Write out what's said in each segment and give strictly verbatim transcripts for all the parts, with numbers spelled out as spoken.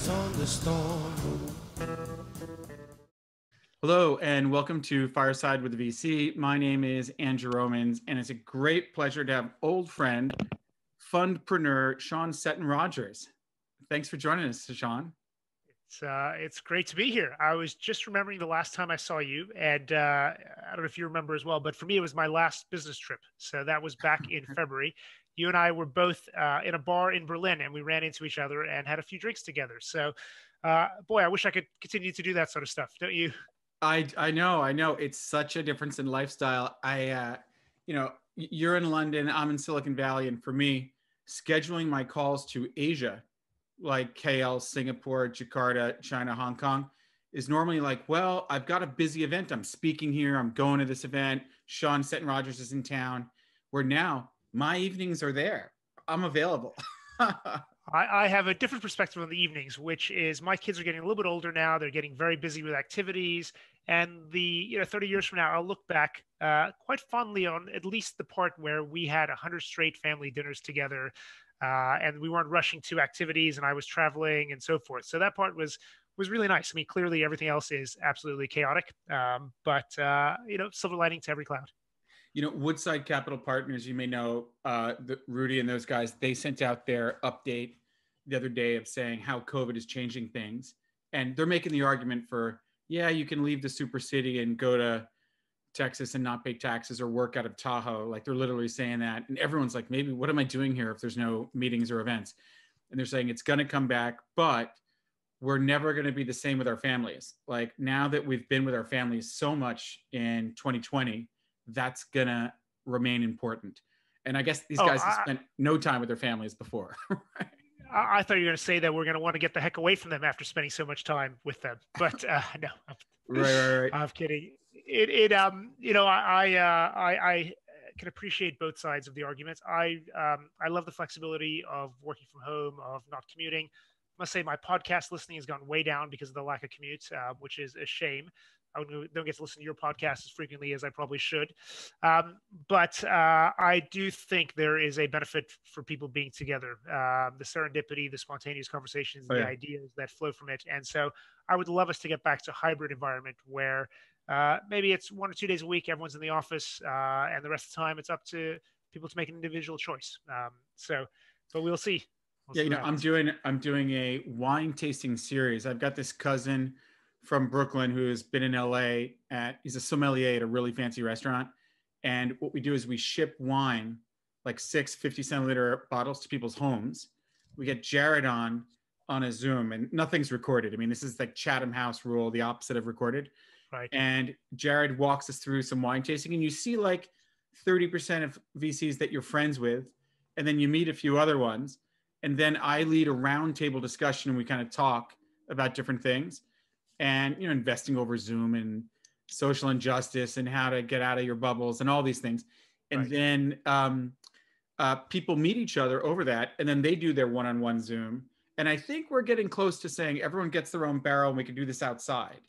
eyes on the storm. Hello, and welcome to Fireside with the V C. My name is Andrew Romans, and it's a great pleasure to have old friend, fundpreneur Sean Seton-Rogers. Thanks for joining us, Sean. It's, uh, it's great to be here. I was just remembering the last time I saw you, and uh, I don't know if you remember as well, but for me, it was my last business trip. So that was back in February. You and I were both uh, in a bar in Berlin, and we ran into each other and had a few drinks together. So, uh, boy, I wish I could continue to do that sort of stuff, don't you? I, I know, I know. It's such a difference in lifestyle. I, uh, you know, you're in London, I'm in Silicon Valley, and for me, scheduling my calls to Asia, like K L, Singapore, Jakarta, China, Hong Kong, is normally like, well, I've got a busy event. I'm speaking here. I'm going to this event. Sean Seton-Rogers is in town. Where now, my evenings are there. I'm available. I have a different perspective on the evenings, which is my kids are getting a little bit older now. They're getting very busy with activities. And the, you know, thirty years from now, I'll look back uh, quite fondly on at least the part where we had one hundred straight family dinners together uh, and we weren't rushing to activities and I was traveling and so forth. So that part was was really nice. I mean, clearly everything else is absolutely chaotic, um, but, uh, you know, silver lining to every cloud. You know, Woodside Capital Partners, you may know, uh, the, Rudy and those guys, they sent out their update the other day of saying how COVID is changing things. And they're making the argument for, yeah, you can leave the super city and go to Texas and not pay taxes or work out of Tahoe. Like they're literally saying that. And everyone's like, maybe what am I doing here if there's no meetings or events? And they're saying it's going to come back, but we're never going to be the same with our families. Like now that we've been with our families so much in twenty twenty, that's going to remain important. And I guess these oh, guys I have spent no time with their families before. Right? I thought you were going to say that we're going to want to get the heck away from them after spending so much time with them, but uh, no, I'm, right, right, right. I'm kidding. It, it, um, you know, I, I, uh, I, I can appreciate both sides of the arguments. I, um, I love the flexibility of working from home, of not commuting. I must say, my podcast listening has gone way down because of the lack of commute, uh, which is a shame. I don't get to listen to your podcast as frequently as I probably should. Um, but uh, I do think there is a benefit for people being together, uh, the serendipity, the spontaneous conversations, oh, yeah. the ideas that flow from it. And so I would love us to get back to a hybrid environment where uh, maybe it's one or two days a week, everyone's in the office, uh, and the rest of the time it's up to people to make an individual choice. Um, so, but we'll see. We'll yeah, see you know, I'm doing, I'm doing a wine tasting series. I've got this cousin from Brooklyn who's been in L A at, he's a sommelier at a really fancy restaurant. And what we do is we ship wine, like six fifty centiliter bottles to people's homes. We get Jared on, on a Zoom and nothing's recorded. I mean, this is like Chatham House rule, the opposite of recorded. Right. And Jared walks us through some wine tasting and you see like thirty percent of V Cs that you're friends with. And then you meet a few other ones. And then I lead a round table discussion and we kind of talk about different things. And you know, investing over Zoom and social injustice and how to get out of your bubbles and all these things. And right. then um, uh, people meet each other over that and then they do their one-on-one Zoom. And I think we're getting close to saying everyone gets their own barrel and we can do this outside.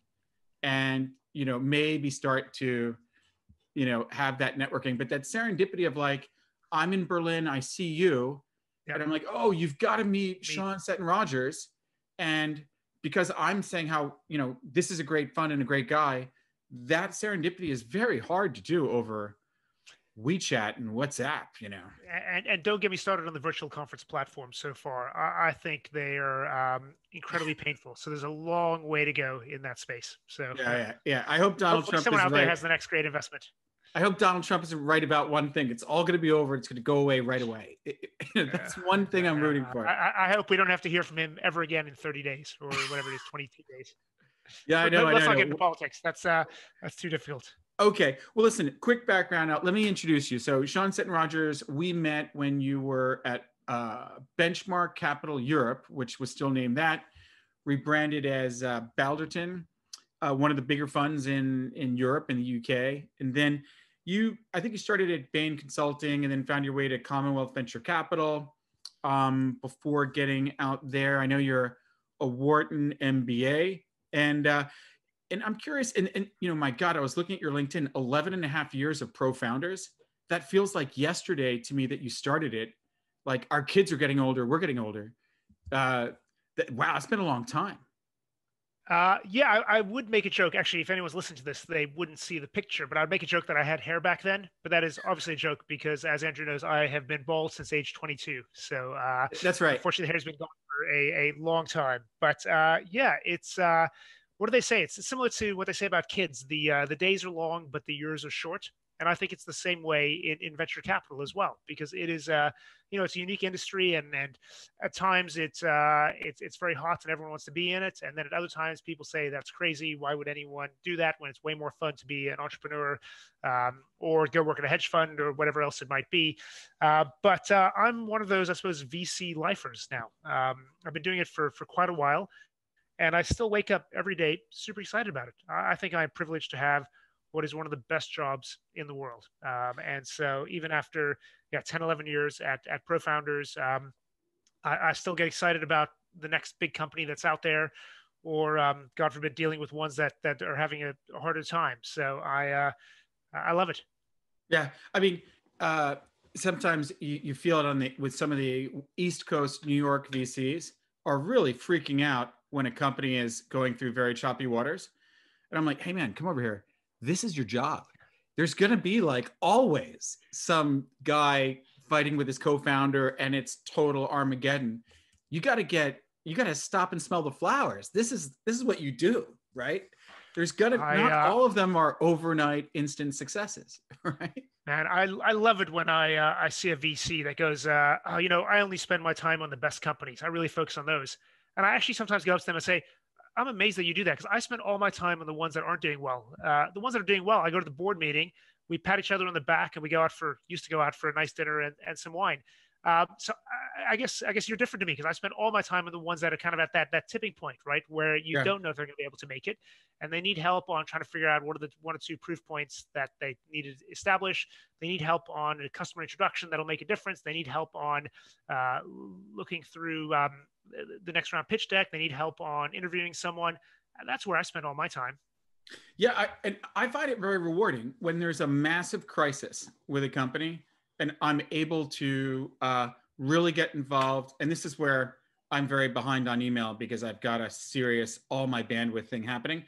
And you know, maybe start to you know, have that networking, but that serendipity of like, I'm in Berlin, I see you. Yep. And I'm like, oh, you've got to meet Me. Sean Seton-Rogers. And because I'm saying how, you know, this is a great fun and a great guy, that serendipity is very hard to do over WeChat and WhatsApp, you know. And, and don't get me started on the virtual conference platform so far. I, I think they are um, incredibly painful. So there's a long way to go in that space. So yeah, yeah, yeah. I hope Donald Trump someone is out right. there has the next great investment. I hope Donald Trump is right about one thing. It's all going to be over. It's going to go away right away. It, it, that's one thing I'm rooting for. I, I hope we don't have to hear from him ever again in thirty days or whatever it is, twenty-two days. Yeah, I know. Let's I know, not I know. get into politics. That's, uh, that's too difficult. Okay. Well, listen, quick background out. Let me introduce you. So Sean Seton-Rogers, we met when you were at uh, Benchmark Capital Europe, which was still named that, rebranded as uh, Balderton, uh, one of the bigger funds in, in Europe and the U K. And then You, I think you started at Bain Consulting and then found your way to Commonwealth Venture Capital um, before getting out there. I know you're a Wharton M B A. And uh, and I'm curious, and, and you know, my God, I was looking at your LinkedIn, eleven and a half years of ProFounders. That feels like yesterday to me that you started it. Like our kids are getting older, we're getting older. Uh, that, wow, it's been a long time. Uh, yeah, I, I would make a joke. Actually, if anyone's listening to this, they wouldn't see the picture, but I'd make a joke that I had hair back then. But that is obviously a joke because, as Andrew knows, I have been bald since age twenty-two. So uh, that's right. Unfortunately, the hair's been gone for a, a long time. But uh, yeah, it's uh, what do they say? It's similar to what they say about kids. The uh, the days are long, but the years are short. And I think it's the same way in, in venture capital as well, because it is, uh, you know, it's a unique industry, and and at times it's uh, it's it's very hot and everyone wants to be in it, and then at other times people say that's crazy. Why would anyone do that when it's way more fun to be an entrepreneur, um, or go work at a hedge fund or whatever else it might be? Uh, but uh, I'm one of those, I suppose, V C lifers now. Um, I've been doing it for for quite a while, and I still wake up every day super excited about it. I, I think I'm privileged to have what is one of the best jobs in the world. Um, and so even after yeah, ten, eleven years at, at ProFounders, um, I, I still get excited about the next big company that's out there, or um, God forbid, dealing with ones that, that are having a, a harder time. So I, uh, I love it. Yeah, I mean, uh, sometimes you, you feel it on the, with some of the East Coast New York V Cs are really freaking out when a company is going through very choppy waters. And I'm like, hey man, come over here. This is your job. There's gonna be like always some guy fighting with his co-founder and it's total Armageddon. You gotta get, you gotta stop and smell the flowers. This is this is what you do, right? There's gonna, I, not uh, all of them are overnight instant successes, right? Man, I, I love it when I uh, I see a V C that goes, uh, oh, you know, I only spend my time on the best companies. I really focus on those. And I actually sometimes go up to them and say, I'm amazed that you do that, because I spend all my time on the ones that aren't doing well. Uh, the ones that are doing well, I go to the board meeting, we pat each other on the back, and we go out for, used to go out for a nice dinner and, and some wine. Um, so I, I guess I guess you're different to me, because I spend all my time on the ones that are kind of at that that tipping point, right, where you yeah. don't know if they're going to be able to make it, and they need help on trying to figure out what are the one or two proof points that they need to establish. They need help on a customer introduction that'll make a difference. They need help on uh, looking through um, the next round pitch deck. They need help on interviewing someone. And that's where I spend all my time. Yeah, I, and I find it very rewarding when there's a massive crisis with a company, and I'm able to uh, really get involved. And this is where I'm very behind on email, because I've got a serious, all my bandwidth thing happening.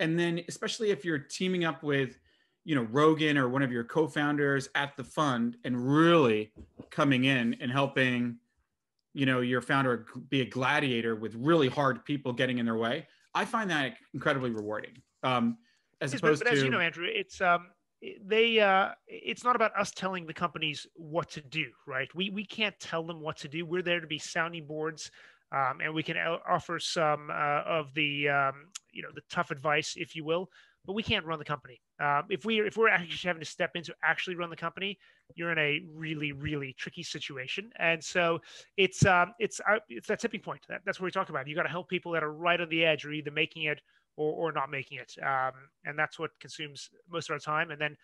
And then especially if you're teaming up with, you know, Rogan or one of your co-founders at the fund and really coming in and helping, you know, your founder be a gladiator with really hard people getting in their way. I find that incredibly rewarding. Um, as yes, opposed but, but to- as you know, Andrew, it's, um, They, uh, it's not about us telling the companies what to do, right? We we can't tell them what to do. We're there to be sounding boards, um, and we can offer some uh, of the, um, you know, the tough advice, if you will. But we can't run the company. Um, if we if we're actually having to step in to actually run the company, you're in a really really tricky situation. And so it's um, it's uh, it's that tipping point. That, that's what we talk about. You got to help people that are right on the edge, or either making it, Or, or not making it. Um, and that's what consumes most of our time. And then,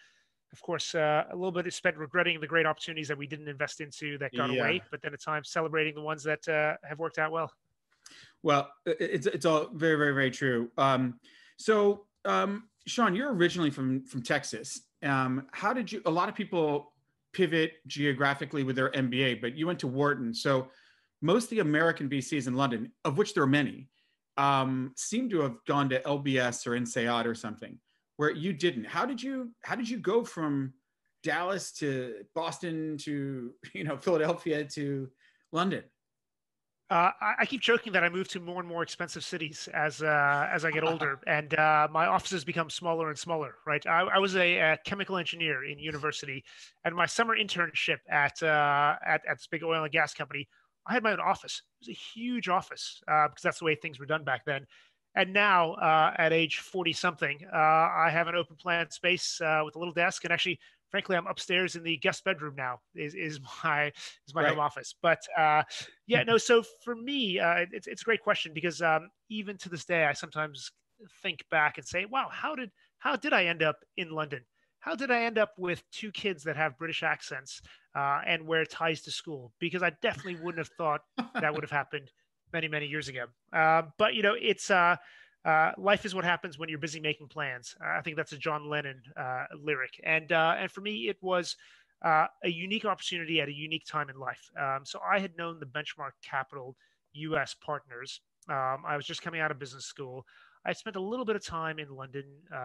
of course, uh, a little bit is spent regretting the great opportunities that we didn't invest into that got yeah. away, but then at times celebrating the ones that uh, have worked out well. Well, it's, it's all very, very, very true. Um, so, um, Sean, you're originally from, from Texas. Um, how did you, a lot of people pivot geographically with their M B A, but you went to Wharton. So most of the American V Cs in London, of which there are many, um seem to have gone to L B S or INSEAD or something, where you didn't. How did you how did you go from Dallas to Boston to, you know, Philadelphia to London? Uh, I, I keep joking that I moved to more and more expensive cities as uh, as I get older, and uh, my offices become smaller and smaller. Right, I, I was a, a chemical engineer in university, and my summer internship at uh, at at this big oil and gas company, I had my own office. It was a huge office uh, because that's the way things were done back then. And now uh, at age forty something, uh, I have an open plan space uh, with a little desk. And actually, frankly, I'm upstairs in the guest bedroom now is, is my, is my right. home office. But uh, yeah, no, so for me, uh, it's, it's a great question, because um, even to this day, I sometimes think back and say, wow, how did, how did I end up in London? How did I end up with two kids that have British accents uh, and wear ties to school? Because I definitely wouldn't have thought that would have happened many, many years ago. Uh, but, you know, it's uh, uh, life is what happens when you're busy making plans. I think that's a John Lennon uh, lyric. And, uh, and for me, it was uh, a unique opportunity at a unique time in life. Um, so I had known the Benchmark Capital U S partners. Um, I was just coming out of business school. I spent a little bit of time in London uh,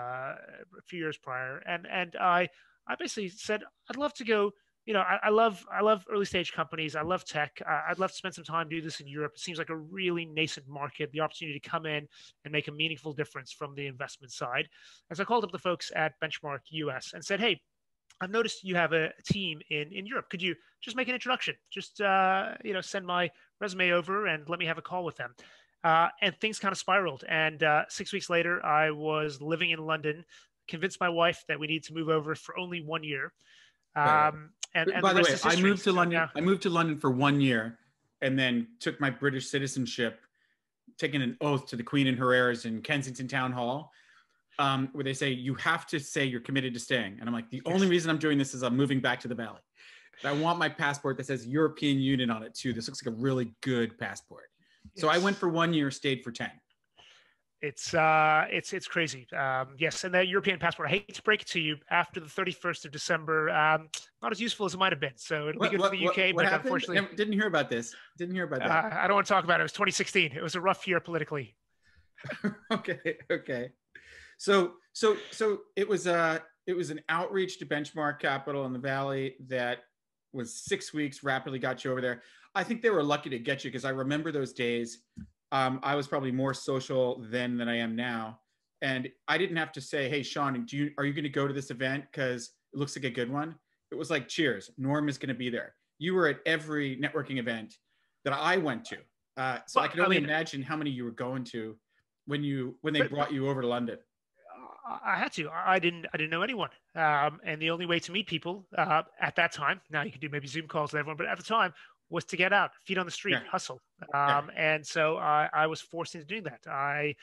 a few years prior, and and I I basically said I'd love to go. You know, I, I love I love early stage companies. I love tech. Uh, I'd love to spend some time doing this in Europe. It seems like a really nascent market. The opportunity to come in and make a meaningful difference from the investment side. And so I called up the folks at Benchmark U S and said, hey, I've noticed you have a team in, in Europe. Could you just make an introduction? Just, uh, you know, send my resume over and let me have a call with them. Uh, and things kind of spiraled. And uh, six weeks later, I was living in London, convinced my wife that we need to move over for only one year. Um, and, and by the, the way, I moved to London. Yeah. I moved to London for one year and then took my British citizenship, taking an oath to the Queen and her heirs in Kensington Town Hall. Um, where they say, you have to say you're committed to staying. And I'm like, the yes. only reason I'm doing this is I'm moving back to the Valley. But I want my passport that says European Union on it too. This looks like a really good passport. Yes. So I went for one year, stayed for ten. It's, uh, it's, it's crazy. Um, yes, and that European passport, I hate to break it to you, after the thirty-first of December, um, not as useful as it might have been. So it'll be good for the U K, but happened? Unfortunately— Didn't hear about this. Didn't hear about that. Uh, I don't want to talk about it. It was twenty sixteen. It was a rough year politically. okay, okay. So, so, so it was a, it was an outreach to Benchmark Capital in the Valley that was six weeks, rapidly got you over there. I think they were lucky to get you because I remember those days. Um, I was probably more social then than I am now. And I didn't have to say, hey, Sean, do you, are you going to go to this event? Because it looks like a good one. It was like, cheers, Norm is going to be there. You were at every networking event that I went to. Uh, so but, I can only I mean, imagine how many you were going to when you, when they but, brought you over to London. I had to. I didn't. I didn't know anyone, um, and the only way to meet people uh, at that time. Now you can do maybe Zoom calls with everyone, but at the time was to get out, feet on the street, yeah. hustle. Um, yeah. And so I, I was forced into doing that. I,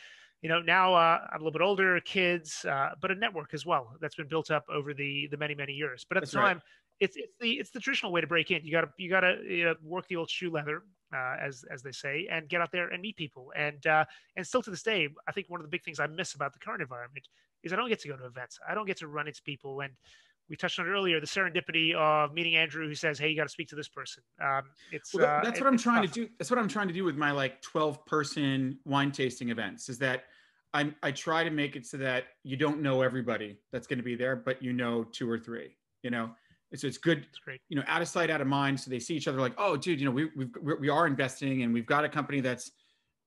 you know, now uh, I'm a little bit older, kids, uh, but a network as well that's been built up over the the many many years. But at that's the time, right. it's it's the it's the traditional way to break in. You gotta you gotta you know, work the old shoe leather. Uh, as as they say, and get out there and meet people. And uh, and still to this day, I think one of the big things I miss about the current environment is I don't get to go to events. I don't get to run into people. And we touched on it earlier, the serendipity of meeting Andrew who says, hey, you got to speak to this person. Um, it's, well, that, that's uh, what it, I'm trying tough. to do. That's what I'm trying to do with my like twelve person wine tasting events is that I'm, I try to make it so that you don't know everybody that's going to be there, but you know two or three, you know? So it's good, it's great. you know, out of sight, out of mind. So they see each other like, oh, dude, you know, we we've, we are investing and we've got a company that's,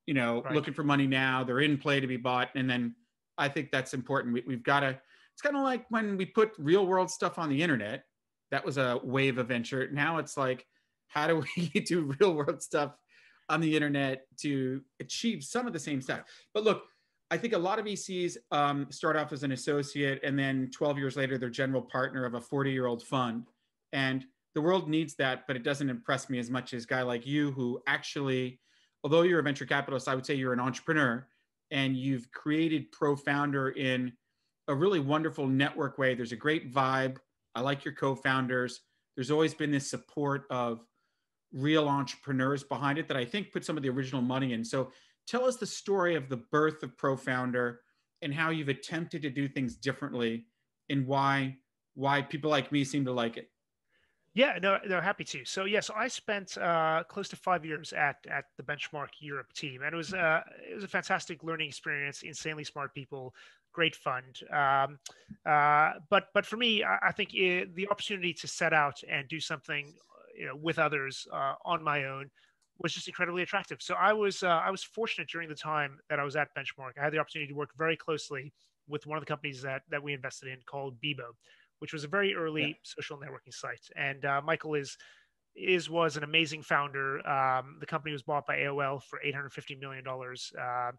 you know, right. looking for money now. They're in play to be bought. And then I think that's important. We, we've got to, it's kind of like when we put real world stuff on the internet, that was a wave of venture. Now it's like, how do we do real world stuff on the internet to achieve some of the same stuff? But look, I think a lot of V Cs um, start off as an associate and then twelve years later, they're general partner of a forty year old fund. And the world needs that, but it doesn't impress me as much as a guy like you who actually, although you're a venture capitalist, I would say you're an entrepreneur and you've created ProFounder in a really wonderful network way. There's a great vibe. I like your co-founders. There's always been this support of real entrepreneurs behind it that I think put some of the original money in. So tell us the story of the birth of ProFounder and how you've attempted to do things differently and why why people like me seem to like it. Yeah, no, they're happy to. So yes, yeah, so I spent uh, close to five years at at the Benchmark Europe team, and it was uh, it was a fantastic learning experience. Insanely smart people, great fund. Um, uh, but but for me, I, I think it, the opportunity to set out and do something, you know, with others uh, on my own was just incredibly attractive. So I was uh, I was fortunate during the time that I was at Benchmark. I had the opportunity to work very closely with one of the companies that that we invested in called Bebo, which was a very early yeah. social networking site. And uh, Michael is is was an amazing founder. Um, the company was bought by A O L for eight hundred fifty million dollars. Um,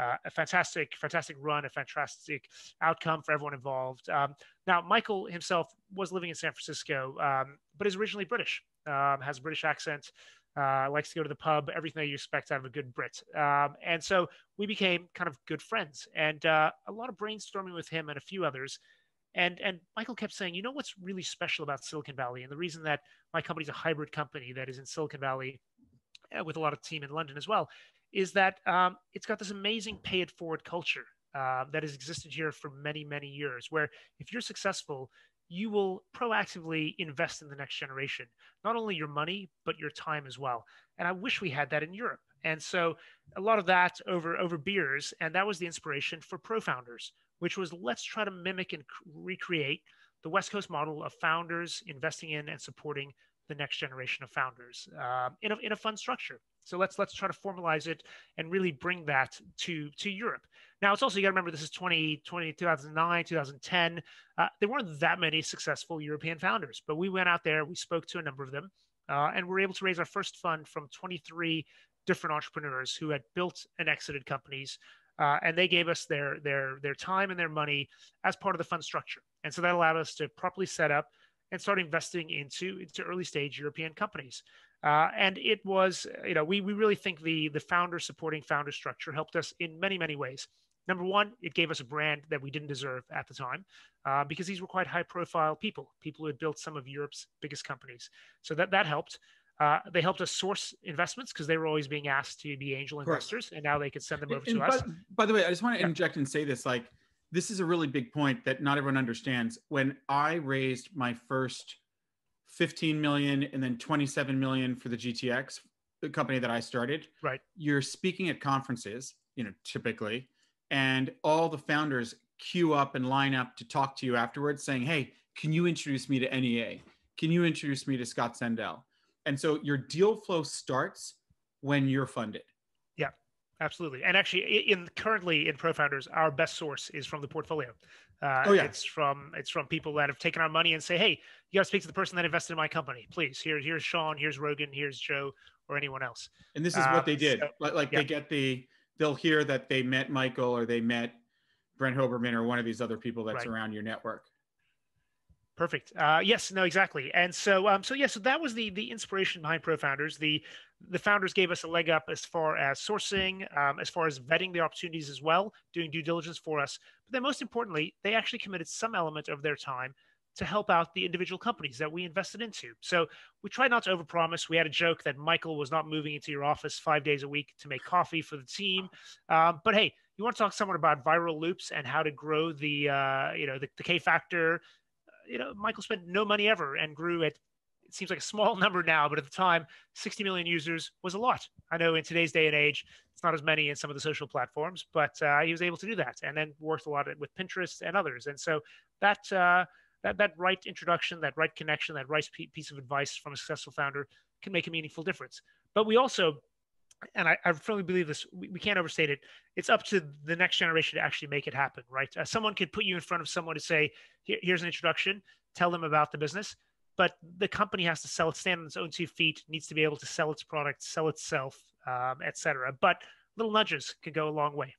uh, a fantastic, fantastic run, a fantastic outcome for everyone involved. Um, now, Michael himself was living in San Francisco, um, but is originally British, um, has a British accent. Uh, likes to go to the pub, everything that you expect out of a good Brit. Um, and so we became kind of good friends and uh, a lot of brainstorming with him and a few others. And, and Michael kept saying, you know, what's really special about Silicon Valley? And the reason that my company's a hybrid company that is in Silicon Valley uh, with a lot of team in London as well, is that um, it's got this amazing pay it forward culture uh, that has existed here for many, many years, where if you're successful, you will proactively invest in the next generation, not only your money, but your time as well. And I wish we had that in Europe. And so a lot of that over, over beers. And that was the inspiration for ProFounders, which was, let's try to mimic and recreate the West Coast model of founders investing in and supporting the next generation of founders uh, in, a, in a fund structure. So let's let's try to formalize it and really bring that to, to Europe. Now, it's also, you got to remember, this is twenty, twenty, two thousand nine, two thousand ten. Uh, there weren't that many successful European founders, but we went out there, we spoke to a number of them, uh, and we were able to raise our first fund from twenty-three different entrepreneurs who had built and exited companies. Uh, and they gave us their, their, their time and their money as part of the fund structure. And so that allowed us to properly set up and start investing into, into early stage European companies. Uh, and it was, you know, we, we really think the, the founder supporting founder structure helped us in many, many ways. Number one, it gave us a brand that we didn't deserve at the time, uh, because these were quite high profile people, people who had built some of Europe's biggest companies. So that, that helped. Uh, they helped us source investments because they were always being asked to be angel investors, and now they could send them over and, to and us. By, by the way, I just want to yeah. interject and say this, like, this is a really big point that not everyone understands. When I raised my first fifteen million and then twenty-seven million for the G T X, the company that I started, right? You're speaking at conferences, you know, typically, and all the founders queue up and line up to talk to you afterwards saying, hey, can you introduce me to N E A? Can you introduce me to Scott Sandell? And so your deal flow starts when you're funded. Yeah, absolutely. And actually, in currently in ProFounders, our best source is from the portfolio. Uh, oh, yeah. It's from it's from people that have taken our money and say, hey, you got to speak to the person that invested in my company, please. Here, here's Sean, here's Rogan, here's Joe, or anyone else. And this is um, what they did. So, like like yeah. they get the, they'll hear that they met Michael or they met Brent Hoberman or one of these other people that's right. around your network. Perfect. Uh, yes, no, exactly. And so, um, so yeah, so that was the the inspiration behind ProFounders. The the founders gave us a leg up as far as sourcing, um, as far as vetting the opportunities as well, doing due diligence for us. But then most importantly, they actually committed some element of their time to help out the individual companies that we invested into. So we tried not to overpromise. We had a joke that Michael was not moving into your office five days a week to make coffee for the team. Um, but hey, you want to talk to someone about viral loops and how to grow the uh, you know the, the K factor. You know, Michael spent no money ever and grew at, it seems like a small number now, but at the time, sixty million users was a lot. I know in today's day and age, it's not as many in some of the social platforms, but uh, he was able to do that and then worked a lot with Pinterest and others. And so that, uh, that, that right introduction, that right connection, that right piece of advice from a successful founder can make a meaningful difference. But we also, and I, I firmly believe this, we, we can't overstate it. It's up to the next generation to actually make it happen, right? Uh, someone could put you in front of someone to say, Here, here's an introduction, tell them about the business, but the company has to sell it, stand on its own two feet, needs to be able to sell its product, sell itself, um, et cetera. But little nudges can go a long way.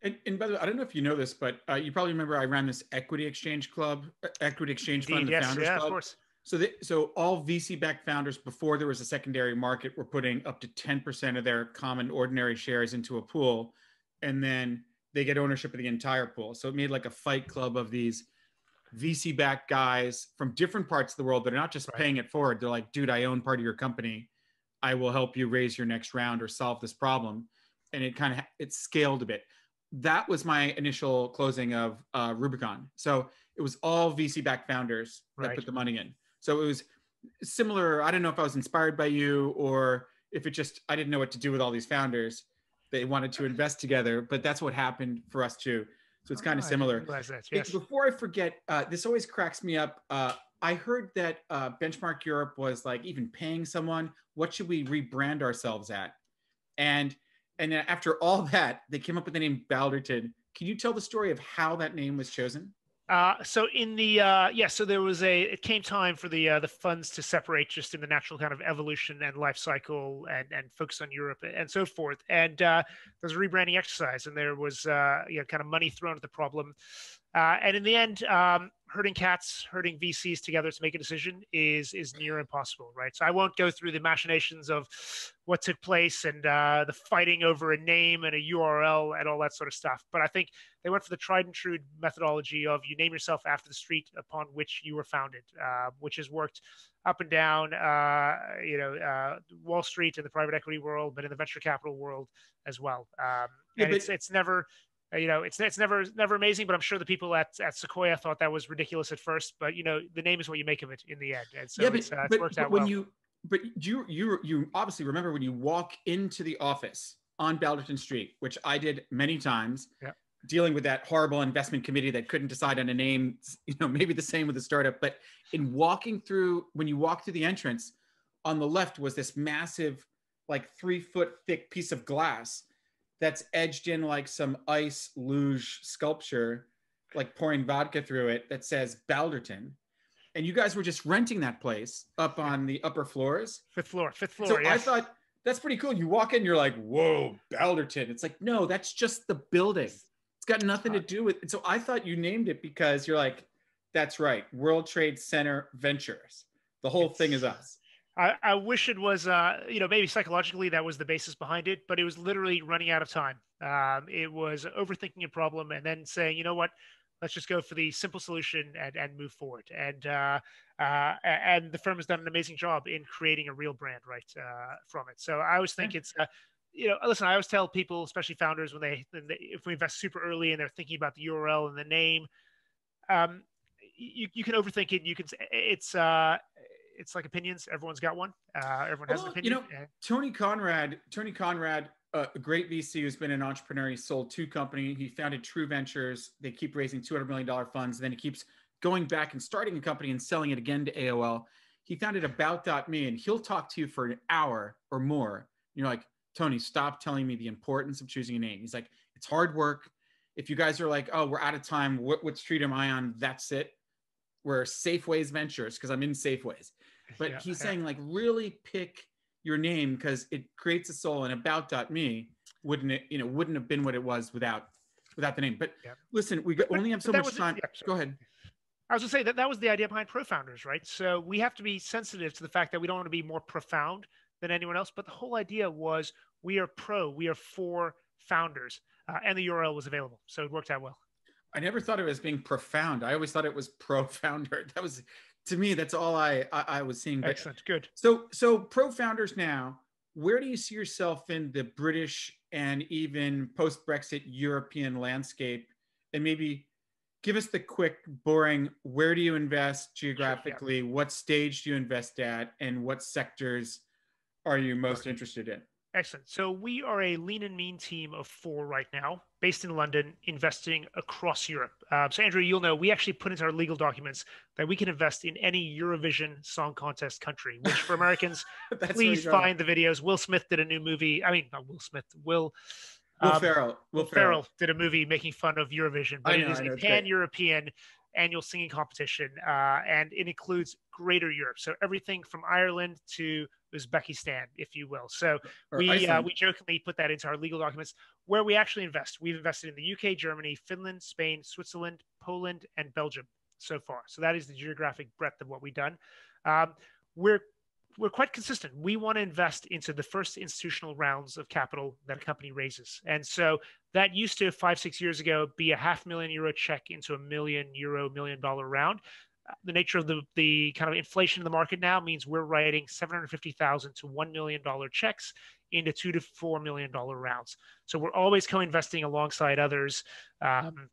And, and by the way, I don't know if you know this, but uh, you probably remember I ran this equity exchange club, uh, equity exchange fund, Indeed, the yes, founders yeah, club. Of course. So, the, so all V C-backed founders before there was a secondary market were putting up to ten percent of their common ordinary shares into a pool, and then they get ownership of the entire pool. So it made like a fight club of these V C-backed guys from different parts of the world that are not just right. paying it forward. They're like, dude, I own part of your company. I will help you raise your next round or solve this problem. And it kind of, it scaled a bit. That was my initial closing of uh, Rubicon. So it was all V C-backed founders right. that put the money in. So it was similar. I don't know if I was inspired by you or if it just, I didn't know what to do with all these founders. They wanted to invest together, but that's what happened for us too. So it's kind of oh, similar. I that, yes. Before I forget, uh, this always cracks me up. Uh, I heard that uh, Benchmark Europe was like even paying someone, what should we rebrand ourselves at? And, and then after all that, they came up with the name Balderton. Can you tell the story of how that name was chosen? Uh, so in the, uh, yeah, so there was a, it came time for the, uh, the funds to separate just in the natural kind of evolution and life cycle and, and focus on Europe and so forth. And, uh, there was a rebranding exercise and there was, uh, you know, kind of money thrown at the problem. Uh, and in the end, um, herding cats, herding V Cs together to make a decision is, is near impossible, right? So I won't go through the machinations of what took place and, uh, the fighting over a name and a U R L and all that sort of stuff. But I think they went for the tried and true methodology of you name yourself after the street upon which you were founded, uh, which has worked up and down, uh, you know, uh, Wall Street in the private equity world, but in the venture capital world as well. Um, and it's, it's never, you know, it's it's never never amazing, but I'm sure the people at, at Sequoia thought that was ridiculous at first. But you know, the name is what you make of it in the end, and so yeah, but, it's, uh, it's but, worked but out when well. You but you you you obviously remember when you walk into the office on Balderton Street, which I did many times, yep. dealing with that horrible investment committee that couldn't decide on a name, you know, maybe the same with the startup. But in walking through, when you walk through the entrance, on the left was this massive, like three foot thick piece of glass that's edged in like some ice luge sculpture, like pouring vodka through it, that says Balderton. And you guys were just renting that place up on the upper floors? Fifth floor, fifth floor, So yes. I thought, that's pretty cool. You walk in, you're like, whoa, Balderton. It's like, no, that's just the building. It's got nothing to do with it. So I thought you named it because you're like, that's right, World Trade Center Ventures. The whole it's, thing is us. I, I wish it was, uh, you know, maybe psychologically that was the basis behind it, but it was literally running out of time. Um, it was overthinking a problem and then saying, you know what, let's just go for the simple solution and, and move forward. And uh, uh, and the firm has done an amazing job in creating a real brand, right, uh, from it. So I always think it's, uh, you know, listen, I always tell people, especially founders, when they, when they if we invest super early and they're thinking about the U R L and the name, um, you you can overthink it. You can it's uh, it's like opinions. Everyone's got one. Uh, everyone has well, an opinion. You know, Tony Conrad. Tony Conrad. Uh, a great V C who's been an entrepreneur. He sold two companies. He founded True Ventures. They keep raising two hundred million dollar funds. Then he keeps going back and starting a company and selling it again to A O L. He founded about dot me, and he'll talk to you for an hour or more. And you're like, Tony, stop telling me the importance of choosing a name. He's like, it's hard work. If you guys are like, oh, we're out of time. What, what street am I on? That's it. We're Safeways Ventures because I'm in Safeways. But yeah, he's yeah. saying like, really pick your name because it creates a soul, and about dot me wouldn't it, you know, wouldn't have been what it was without without the name. But yeah. listen, we but, only have so much was, time. Yeah, Go ahead. I was gonna say that that was the idea behind ProFounders, right? So we have to be sensitive to the fact that we don't want to be more profound than anyone else. But the whole idea was we are pro, we are for founders, uh, and the U R L was available, so it worked out well. I never thought of it as being profound. I always thought it was pro-founder. That was. To me, that's all I, I, I was seeing. But excellent, good. So, so ProFounders now, where do you see yourself in the British and even post-Brexit European landscape? And maybe give us the quick, boring, where do you invest geographically? Sure, yeah. What stage do you invest at? And what sectors are you most okay. interested in? Excellent. So we are a lean and mean team of four right now, based in London, investing across Europe. Uh, so Andrew, you'll know, we actually put into our legal documents that we can invest in any Eurovision Song Contest country, which for Americans, please find the videos. Will Smith did a new movie. I mean, not Will Smith, Will... Will um, Ferrell. Will Ferrell. Ferrell did a movie making fun of Eurovision, but I know, it is know, a pan-European annual singing competition, uh, and it includes greater Europe. So everything from Ireland to Uzbekistan, if you will. So or we uh, we jokingly put that into our legal documents where we actually invest. We've invested in the U K, Germany, Finland, Spain, Switzerland, Poland, and Belgium so far. So that is the geographic breadth of what we've done. Um, we're We're quite consistent. We want to invest into the first institutional rounds of capital that a company raises. And so that used to five, six years ago be a half million euro check into a million euro, million dollar round. The nature of the, the kind of inflation in the market now means we're writing seven hundred fifty thousand dollars to one million dollar checks into two to four million dollar rounds. So we're always co-investing alongside others. Um,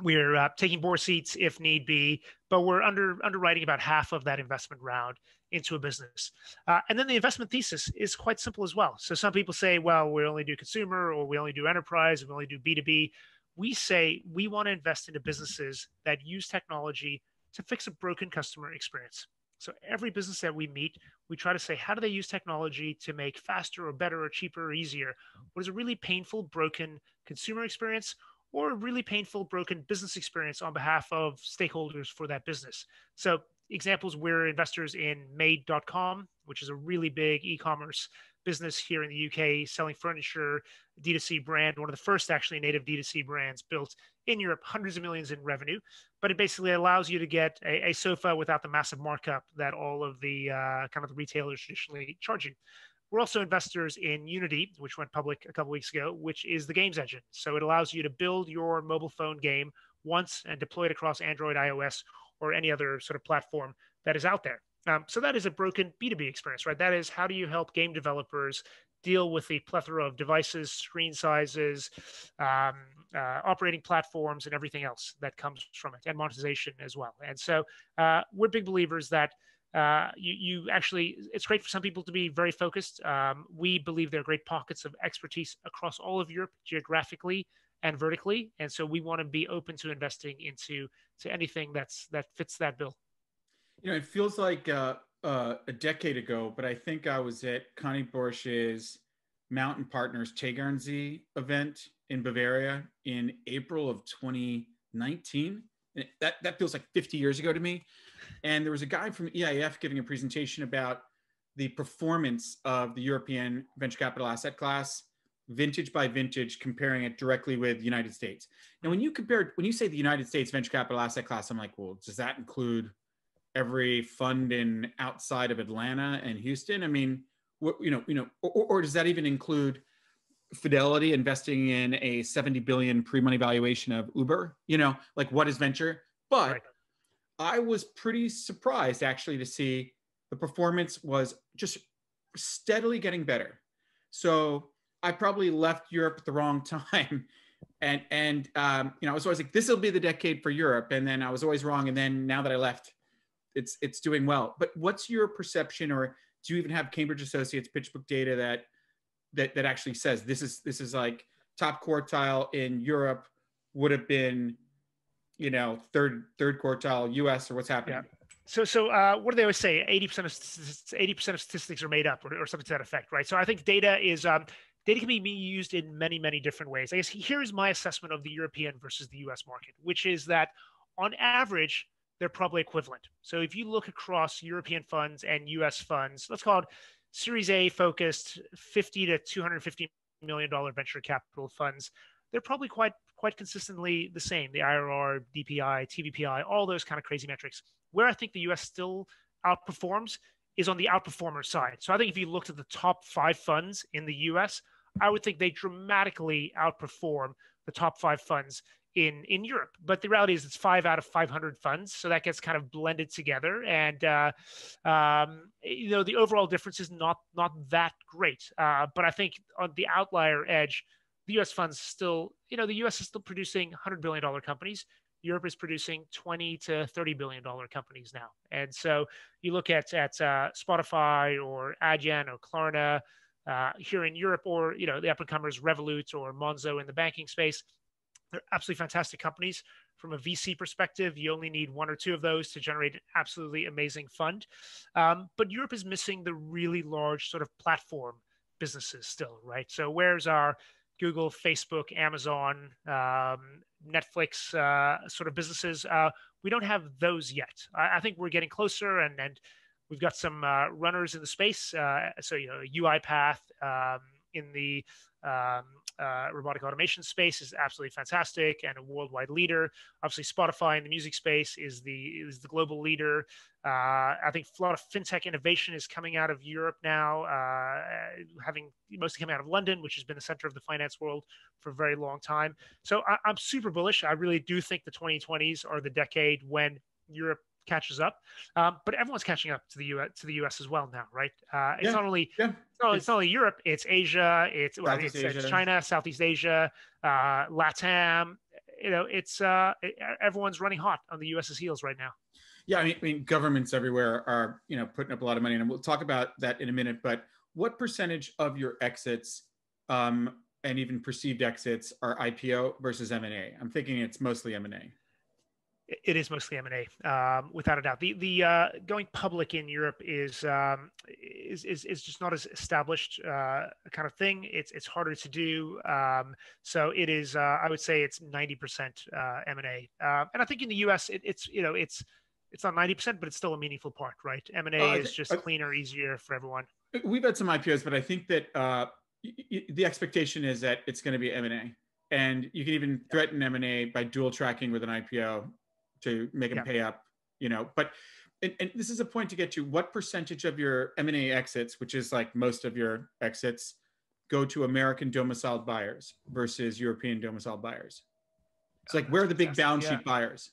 we're uh, taking board seats if need be, but we're under underwriting about half of that investment round into a business. Uh, and then the investment thesis is quite simple as well. So some people say, well, we only do consumer, or we only do enterprise, we only do B two B. We say we want to invest into businesses that use technology to fix a broken customer experience. So every business that we meet, we try to say, how do they use technology to make faster or better or cheaper or easier? What is a really painful, broken consumer experience, or a really painful, broken business experience on behalf of stakeholders for that business? So examples, we're investors in made dot com, which is a really big e-commerce business here in the U K, selling furniture, D two C brand, one of the first actually native D two C brands built in Europe, hundreds of millions in revenue. But it basically allows you to get a, a sofa without the massive markup that all of the uh, kind of the retailers traditionally charge you. We're also investors in Unity, which went public a couple weeks ago, which is the games engine. So it allows you to build your mobile phone game once and deploy it across Android, iOS, or any other sort of platform that is out there. Um, so that is a broken B two B experience, right? That is, how do you help game developers deal with the plethora of devices, screen sizes, um, uh, operating platforms, and everything else that comes from it, and monetization as well. And so uh, we're big believers that Uh, you, you actually, it's great for some people to be very focused. Um, we believe there are great pockets of expertise across all of Europe, geographically and vertically. And so we want to be open to investing into to anything that's that fits that bill. You know, it feels like uh, uh, a decade ago, but I think I was at Connie Borsch's Mountain Partners Tegernsee event in Bavaria in April of twenty nineteen. And that, that feels like fifty years ago to me. And there was a guy from E I F giving a presentation about the performance of the European venture capital asset class, vintage by vintage, comparing it directly with the United States. Now, when you compare, when you say the United States venture capital asset class, I'm like, well, does that include every fund in outside of Atlanta and Houston? I mean, what, you know, you know, or, or does that even include Fidelity investing in a seventy billion pre-money valuation of Uber? You know, like, what is venture? But right. I was pretty surprised actually to see the performance was just steadily getting better. So I probably left Europe at the wrong time. And, and um, you know, I was always like, this will be the decade for Europe. And then I was always wrong. And then now that I left, it's, it's doing well. But what's your perception, or do you even have Cambridge Associates PitchBook data that That, that actually says this is this is like top quartile in Europe would have been, you know, third third quartile U S, or what's happening? Yeah. So so uh, what do they always say? eighty percent of eighty percent of statistics are made up, or, or something to that effect, right? So I think data is um, data can be used in many many different ways. I guess here is my assessment of the European versus the U S market, which is that on average they're probably equivalent. So if you look across European funds and U S funds, let's call it Series A focused fifty to two hundred fifty million dollars venture capital funds, they're probably quite quite consistently the same. The I R R, D P I, T V P I, all those kind of crazy metrics. Where I think the U S still outperforms is on the outperformer side. So I think if you looked at the top five funds in the U S, I would think they dramatically outperform the top five funds in, in Europe. But the reality is it's five out of five hundred funds. So that gets kind of blended together. And, uh, um, you know, the overall difference is not, not that great. Uh, but I think on the outlier edge, the U S funds still, you know, the U S is still producing one hundred billion dollar companies. Europe is producing twenty to thirty billion dollar companies now. And so you look at, at uh, Spotify or Adyen or Klarna uh, here in Europe, or, you know, the up-and-comers Revolut or Monzo in the banking space. They're absolutely fantastic companies. From a V C perspective, you only need one or two of those to generate an absolutely amazing fund. Um, but Europe is missing the really large sort of platform businesses still, right? So where's our Google, Facebook, Amazon, um, Netflix uh, sort of businesses? Uh, we don't have those yet. I, I think we're getting closer, and, and we've got some uh, runners in the space. Uh, so, you know, UiPath um, in the um, uh, robotic automation space is absolutely fantastic and a worldwide leader. Obviously, Spotify in the music space is the is the global leader. Uh, I think a lot of fintech innovation is coming out of Europe now, uh, having mostly come out of London, which has been the center of the finance world for a very long time. So I, I'm super bullish. I really do think the twenty twenties are the decade when Europe catches up, um, but everyone's catching up to the U S to the U S as well now, right? Uh, it's yeah, not only yeah. no, it's not only Europe, it's Asia, it's, well, it's, Asia. it's China, Southeast Asia, uh, LATAM. You know, it's uh, it, everyone's running hot on the U S's heels right now. Yeah, I mean, I mean, governments everywhere are you know putting up a lot of money, and we'll talk about that in a minute. But what percentage of your exits um, and even perceived exits are I P O versus M and A? I'm thinking it's mostly M and A. It is mostly M and A, um, without a doubt. The the uh, going public in Europe is um, is, is is just not as established uh, kind of thing. It's it's harder to do. Um, so it is. Uh, I would say it's ninety percent uh, M and A, uh, and I think in the U S it, it's you know it's it's not ninety percent, but it's still a meaningful part, right? M and A uh, is just uh, cleaner, easier for everyone. We've had some I P Os, but I think that uh, the expectation is that it's going to be M and A, and you can even threaten M and A by dual tracking with an I P O. To make them yeah. pay up, you know, but, and, and this is a point to get to, what percentage of your M and A exits, which is like most of your exits, go to American domiciled buyers versus European domiciled buyers? It's like, where are the big balance yeah. sheet buyers?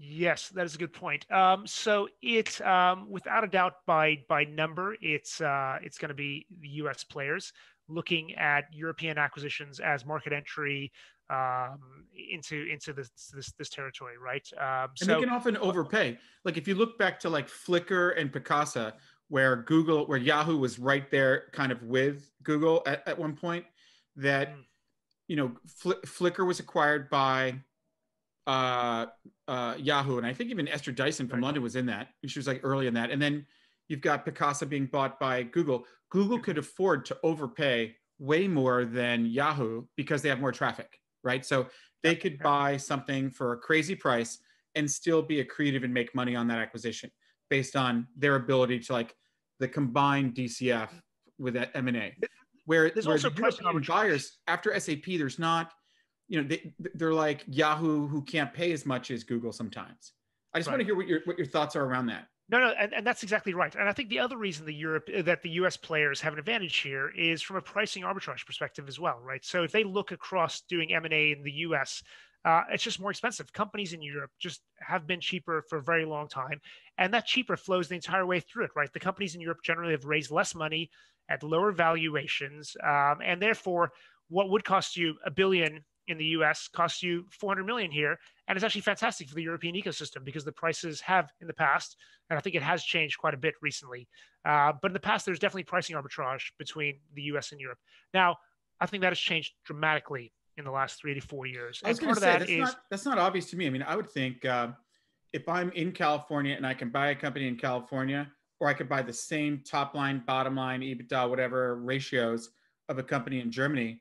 Yes, that is a good point. Um, so it, um, without a doubt, by by number, it's uh, it's going to be the U S players looking at European acquisitions as market entry um, into into this this, this territory, right? Um, and so, they can often overpay. Like if you look back to like Flickr and Picasa, where Google, where Yahoo was right there, kind of with Google at, at one point. That mm. you know, Fl Flickr was acquired by. Uh, uh, Yahoo. And I think even Esther Dyson from right. London was in that. She was like early in that. And then you've got Picasa being bought by Google. Google could afford to overpay way more than Yahoo because they have more traffic, right? So they could buy something for a crazy price and still be accretive and make money on that acquisition based on their ability to like the combined D C F with that M and A. Where, there's where also European buyers, after S A P, there's not, you know, they, they're like Yahoo, who can't pay as much as Google sometimes. I just right. want to hear what your, what your thoughts are around that. No, no, and, and that's exactly right. And I think the other reason that Europe, that the U S players have an advantage here is from a pricing arbitrage perspective as well, right? So if they look across doing M and A in the U S, uh, it's just more expensive. Companies in Europe just have been cheaper for a very long time. And that cheaper flows the entire way through it, right? The companies in Europe generally have raised less money at lower valuations. Um, and therefore, what would cost you a billion in the U S costs you four hundred million here. And it's actually fantastic for the European ecosystem because the prices have in the past, and I think it has changed quite a bit recently. Uh, but in the past, there's definitely pricing arbitrage between the U S and Europe. Now, I think that has changed dramatically in the last three to four years. I was going to say, that's not, that's not obvious to me. I mean, I would think uh, if I'm in California and I can buy a company in California, or I could buy the same top line, bottom line, EBITDA, whatever ratios of a company in Germany,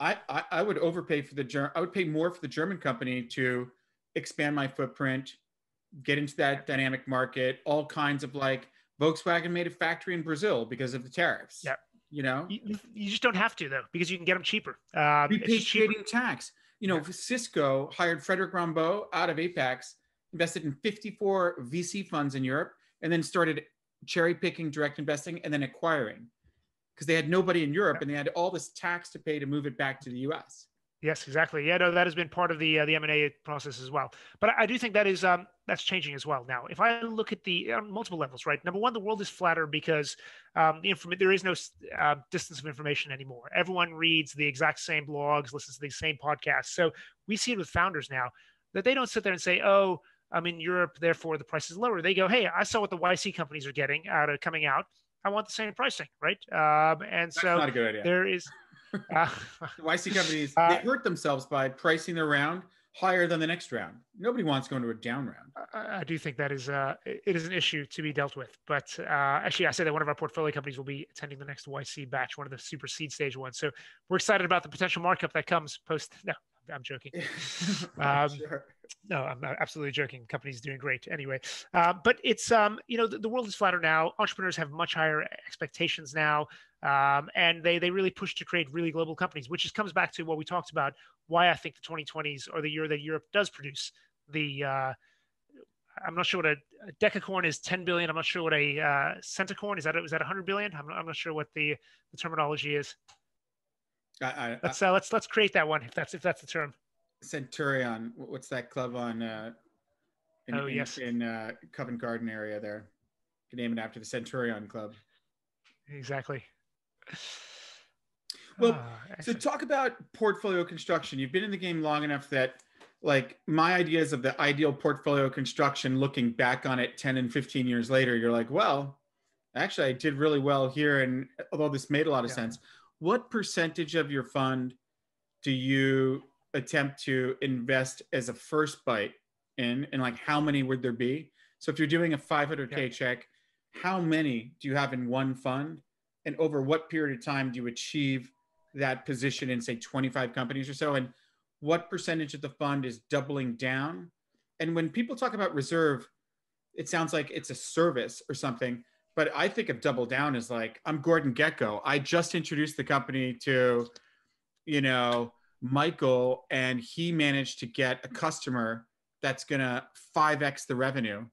I, I would overpay for the German, I would pay more for the German company to expand my footprint, get into that dynamic market, all kinds of like Volkswagen made a factory in Brazil because of the tariffs. Yeah. You know, you, you just don't have to though, because you can get them cheaper. Uh, Repatriating tax. You know, yeah. Cisco hired Frederic Rambeau out of Apex, invested in fifty-four V C funds in Europe, and then started cherry picking direct investing and then acquiring, because they had nobody in Europe and they had all this tax to pay to move it back to the U S. Yes, exactly. Yeah, no, that has been part of the uh, the M and A process as well. But I, I do think that is um, that's changing as well now. If I look at the on multiple levels, right? Number one, the world is flatter because um, the there is no uh, distance of information anymore. Everyone reads the exact same blogs, listens to the same podcasts. So we see it with founders now that they don't sit there and say, "Oh, I'm in Europe, therefore the price is lower." They go, "Hey, I saw what the Y C companies are getting out of coming out. I want the same pricing," right? Um, and that's so not a good idea. There is uh, the Y C companies uh, they hurt themselves by pricing their round higher than the next round. Nobody wants going to a down round. I, I do think that is uh, it is an issue to be dealt with. But uh, actually, I said that one of our portfolio companies will be attending the next Y C batch, one of the super seed stage ones. So we're excited about the potential markup that comes post. No, I'm joking. um, sure. No, I'm absolutely joking. The company's doing great anyway. Uh, but it's, um, you know, the, the world is flatter now. Entrepreneurs have much higher expectations now. Um, and they, they really push to create really global companies, which just comes back to what we talked about, why I think the twenty twenties are the year that Europe does produce the, uh, I'm not sure what a, a decacorn is, ten billion. I'm not sure what a uh, centicorn is. That, is that one hundred billion? I'm not, I'm not sure what the, the terminology is. I, I, let's, uh, let's, let's create that one if that's, if that's the term. Centurion, what's that club on uh in, oh, yes. in uh Covent Garden area there? You can name it after the Centurion Club. Exactly. Well, oh, so talk about portfolio construction. You've been in the game long enough that like my ideas of the ideal portfolio construction, looking back on it ten and fifteen years later, you're like, well, actually I did really well here, and although this made a lot of yeah. sense. What percentage of your fund do you attempt to invest as a first bite in, and like how many would there be? So if you're doing a five hundred K yeah. check, how many do you have in one fund, and over what period of time do you achieve that position in say twenty-five companies or so, and what percentage of the fund is doubling down? And when people talk about reserve, it sounds like it's a service or something, but I think of double down as like, I'm Gordon Gekko, I just introduced the company to, you know, Michael, and he managed to get a customer that's going to five X the revenue,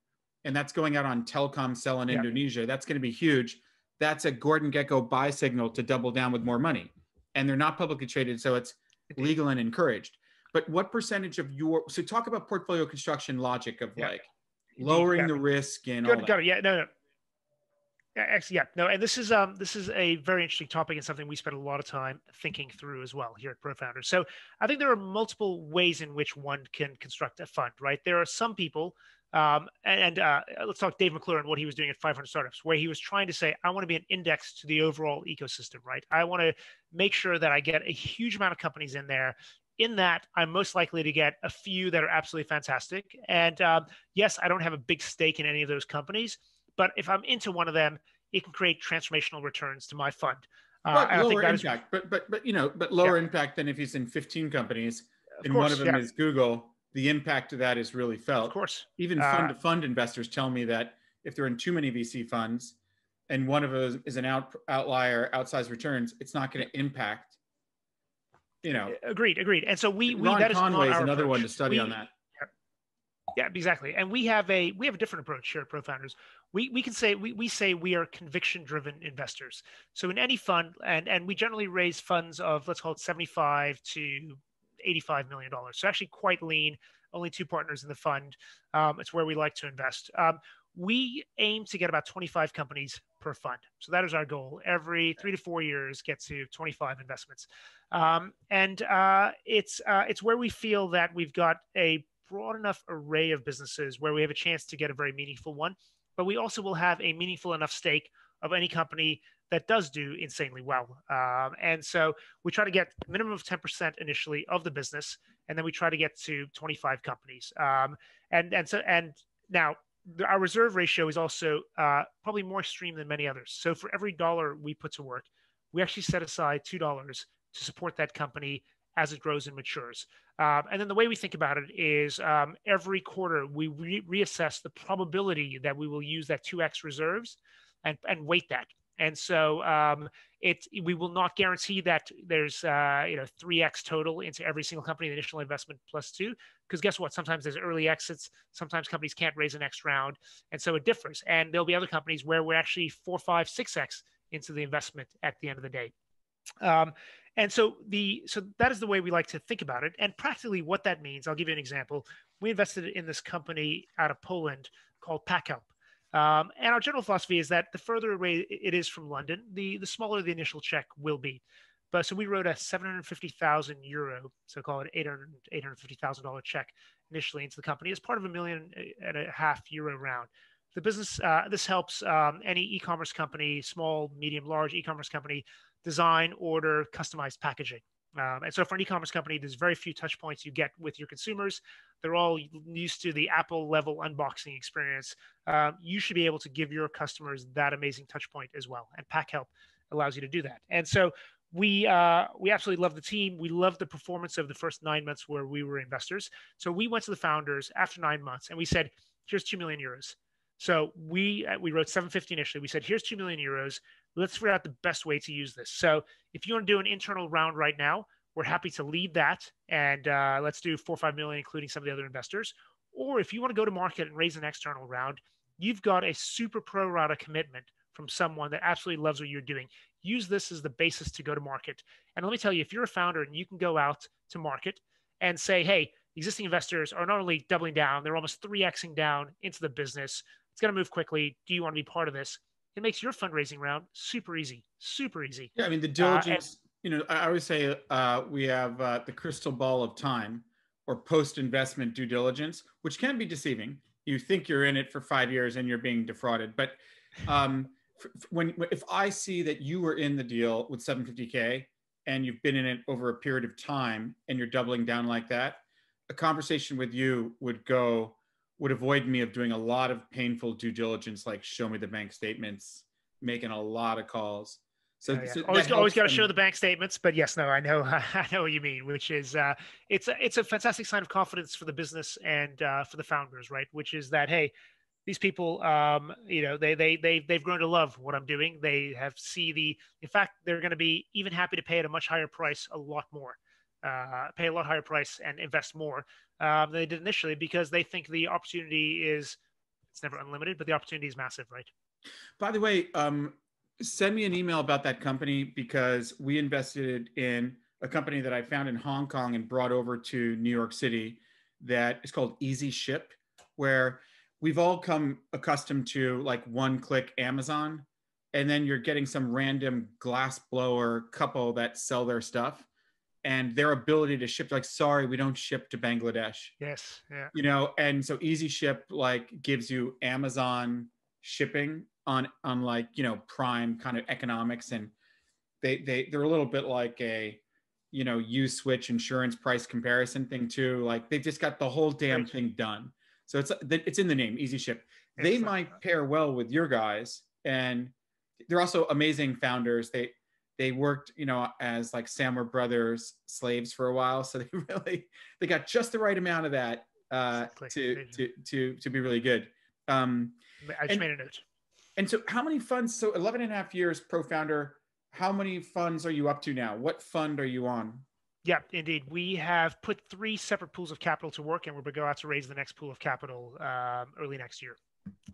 and that's going out on Telkomsel in yeah. Indonesia. That's going to be huge. That's a Gordon Gekko buy signal to double down with more money, and they're not publicly traded, so it's legal and encouraged. But what percentage of your, so talk about portfolio construction logic of yeah. like lowering yeah. the risk and got all it, that. Got it. Yeah, no, no. Yeah, actually, yeah, no, and this is um this is a very interesting topic and something we spend a lot of time thinking through as well here at ProFounders. So I think there are multiple ways in which one can construct a fund, right? There are some people, um, and, and uh, let's talk Dave McClure and what he was doing at five hundred startups, where he was trying to say, I want to be an index to the overall ecosystem, right? I want to make sure that I get a huge amount of companies in there. In that, I'm most likely to get a few that are absolutely fantastic. And um, yes, I don't have a big stake in any of those companies, but if I'm into one of them, it can create transformational returns to my fund. Uh, but lower impact, is... but, but, but, you know, but lower yeah. impact than if he's in fifteen companies of and course, one of them yeah. is Google. The impact of that is really felt. Of course. Even fund to fund investors tell me that if they're in too many V C funds and one of those is an out, outlier, outsized returns, it's not going to impact, you know. Agreed, agreed. And so we, we Ron that Conway is not our another approach. One to study we, on that. Yeah, exactly. And we have a we have a different approach here at ProFounders. We we can say we we say we are conviction-driven investors. So in any fund, and and we generally raise funds of, let's call it seventy-five to eighty-five million dollars. So actually quite lean, only two partners in the fund. Um, it's where we like to invest. Um, we aim to get about twenty-five companies per fund. So that is our goal. Every three to four years, get to twenty-five investments. Um, and uh, it's uh, it's where we feel that we've got a broad enough array of businesses where we have a chance to get a very meaningful one, but we also will have a meaningful enough stake of any company that does do insanely well. Um, and so we try to get a minimum of ten percent initially of the business, and then we try to get to twenty-five companies. Um, and, and so, and now our reserve ratio is also uh, probably more extreme than many others. So for every dollar we put to work, we actually set aside two dollars to support that company as it grows and matures. Um, and then the way we think about it is um, every quarter we re reassess the probability that we will use that two X reserves and, and weight that. And so um, it, we will not guarantee that there's uh, you know three X total into every single company, the initial investment plus two, because guess what? Sometimes there's early exits. Sometimes companies can't raise the next round. And so it differs. And there'll be other companies where we're actually four, five, six X into the investment at the end of the day. Um, and so the so that is the way we like to think about it. And practically what that means, I'll give you an example. We invested in this company out of Poland called PackHelp. Um, and our general philosophy is that the further away it is from London, the, the smaller the initial check will be. But so we wrote a seven hundred fifty thousand euro, so call it eight hundred fifty thousand dollar check initially into the company as part of a million and a half euro round. The business, uh, this helps um, any e-commerce company, small, medium, large e-commerce company, design, order, customized packaging. Um, and so for an e-commerce company, there's very few touch points you get with your consumers. They're all used to the Apple level unboxing experience. Um, you should be able to give your customers that amazing touch point as well. And PackHelp allows you to do that. And so we, uh, we absolutely love the team. We love the performance of the first nine months where we were investors. So we went to the founders after nine months and we said, here's two million euros. So we, we wrote seven fifty initially. We said, here's two million euros. Let's figure out the best way to use this. So if you want to do an internal round right now, we're happy to lead that. And uh, let's do four or five million, including some of the other investors. Or if you want to go to market and raise an external round, you've got a super pro rata commitment from someone that absolutely loves what you're doing. Use this as the basis to go to market. And let me tell you, if you're a founder and you can go out to market and say, hey, existing investors are not only doubling down, they're almost three Xing down into the business. It's going to move quickly. Do you want to be part of this? It makes your fundraising round super easy, super easy. Yeah, I mean, the diligence, uh, you know, I always say uh, we have uh, the crystal ball of time or post-investment due diligence, which can be deceiving. You think you're in it for five years and you're being defrauded. But um, when if I see that you were in the deal with seven fifty K and you've been in it over a period of time and you're doubling down like that, a conversation with you would go, would avoid me of doing a lot of painful due diligence, like show me the bank statements, making a lot of calls. So, oh, yeah. so always, always got to show the bank statements, but yes, no, I know, I know what you mean, which is uh, it's a, it's a fantastic sign of confidence for the business and uh, for the founders, right? Which is that, hey, these people, um, you know, they they they they've grown to love what I'm doing. They have see the, in fact, they're going to be even happy to pay at a much higher price, a lot more. Uh, pay a lot higher price and invest more um, than they did initially because they think the opportunity is, it's never unlimited, but the opportunity is massive, right? By the way, um, send me an email about that company because we invested in a company that I found in Hong Kong and brought over to New York City that is called Easy Ship, where we've all come accustomed to like one-click Amazon, and then you're getting some random glass blower couple that sell their stuff, and their ability to ship, like, sorry, we don't ship to Bangladesh. Yes, yeah. You know, and so Easy Ship like gives you Amazon shipping on, on like, you know, prime kind of economics. And they, they, they're a little bit like a, you know, U-Switch insurance price comparison thing too. Like they've just got the whole damn right. thing done. So it's, it's in the name, Easy Ship. They Excellent. might pair well with your guys. And they're also amazing founders. They, they worked, you know, as like Samwer Brothers slaves for a while. So they really, they got just the right amount of that uh, to, to, to, to be really good. Um, I just and, made a note. And so how many funds, so eleven and a half years pro-founder, how many funds are you up to now? What fund are you on? Yeah, indeed. We have put three separate pools of capital to work, and we're going to go out to raise the next pool of capital um, early next year.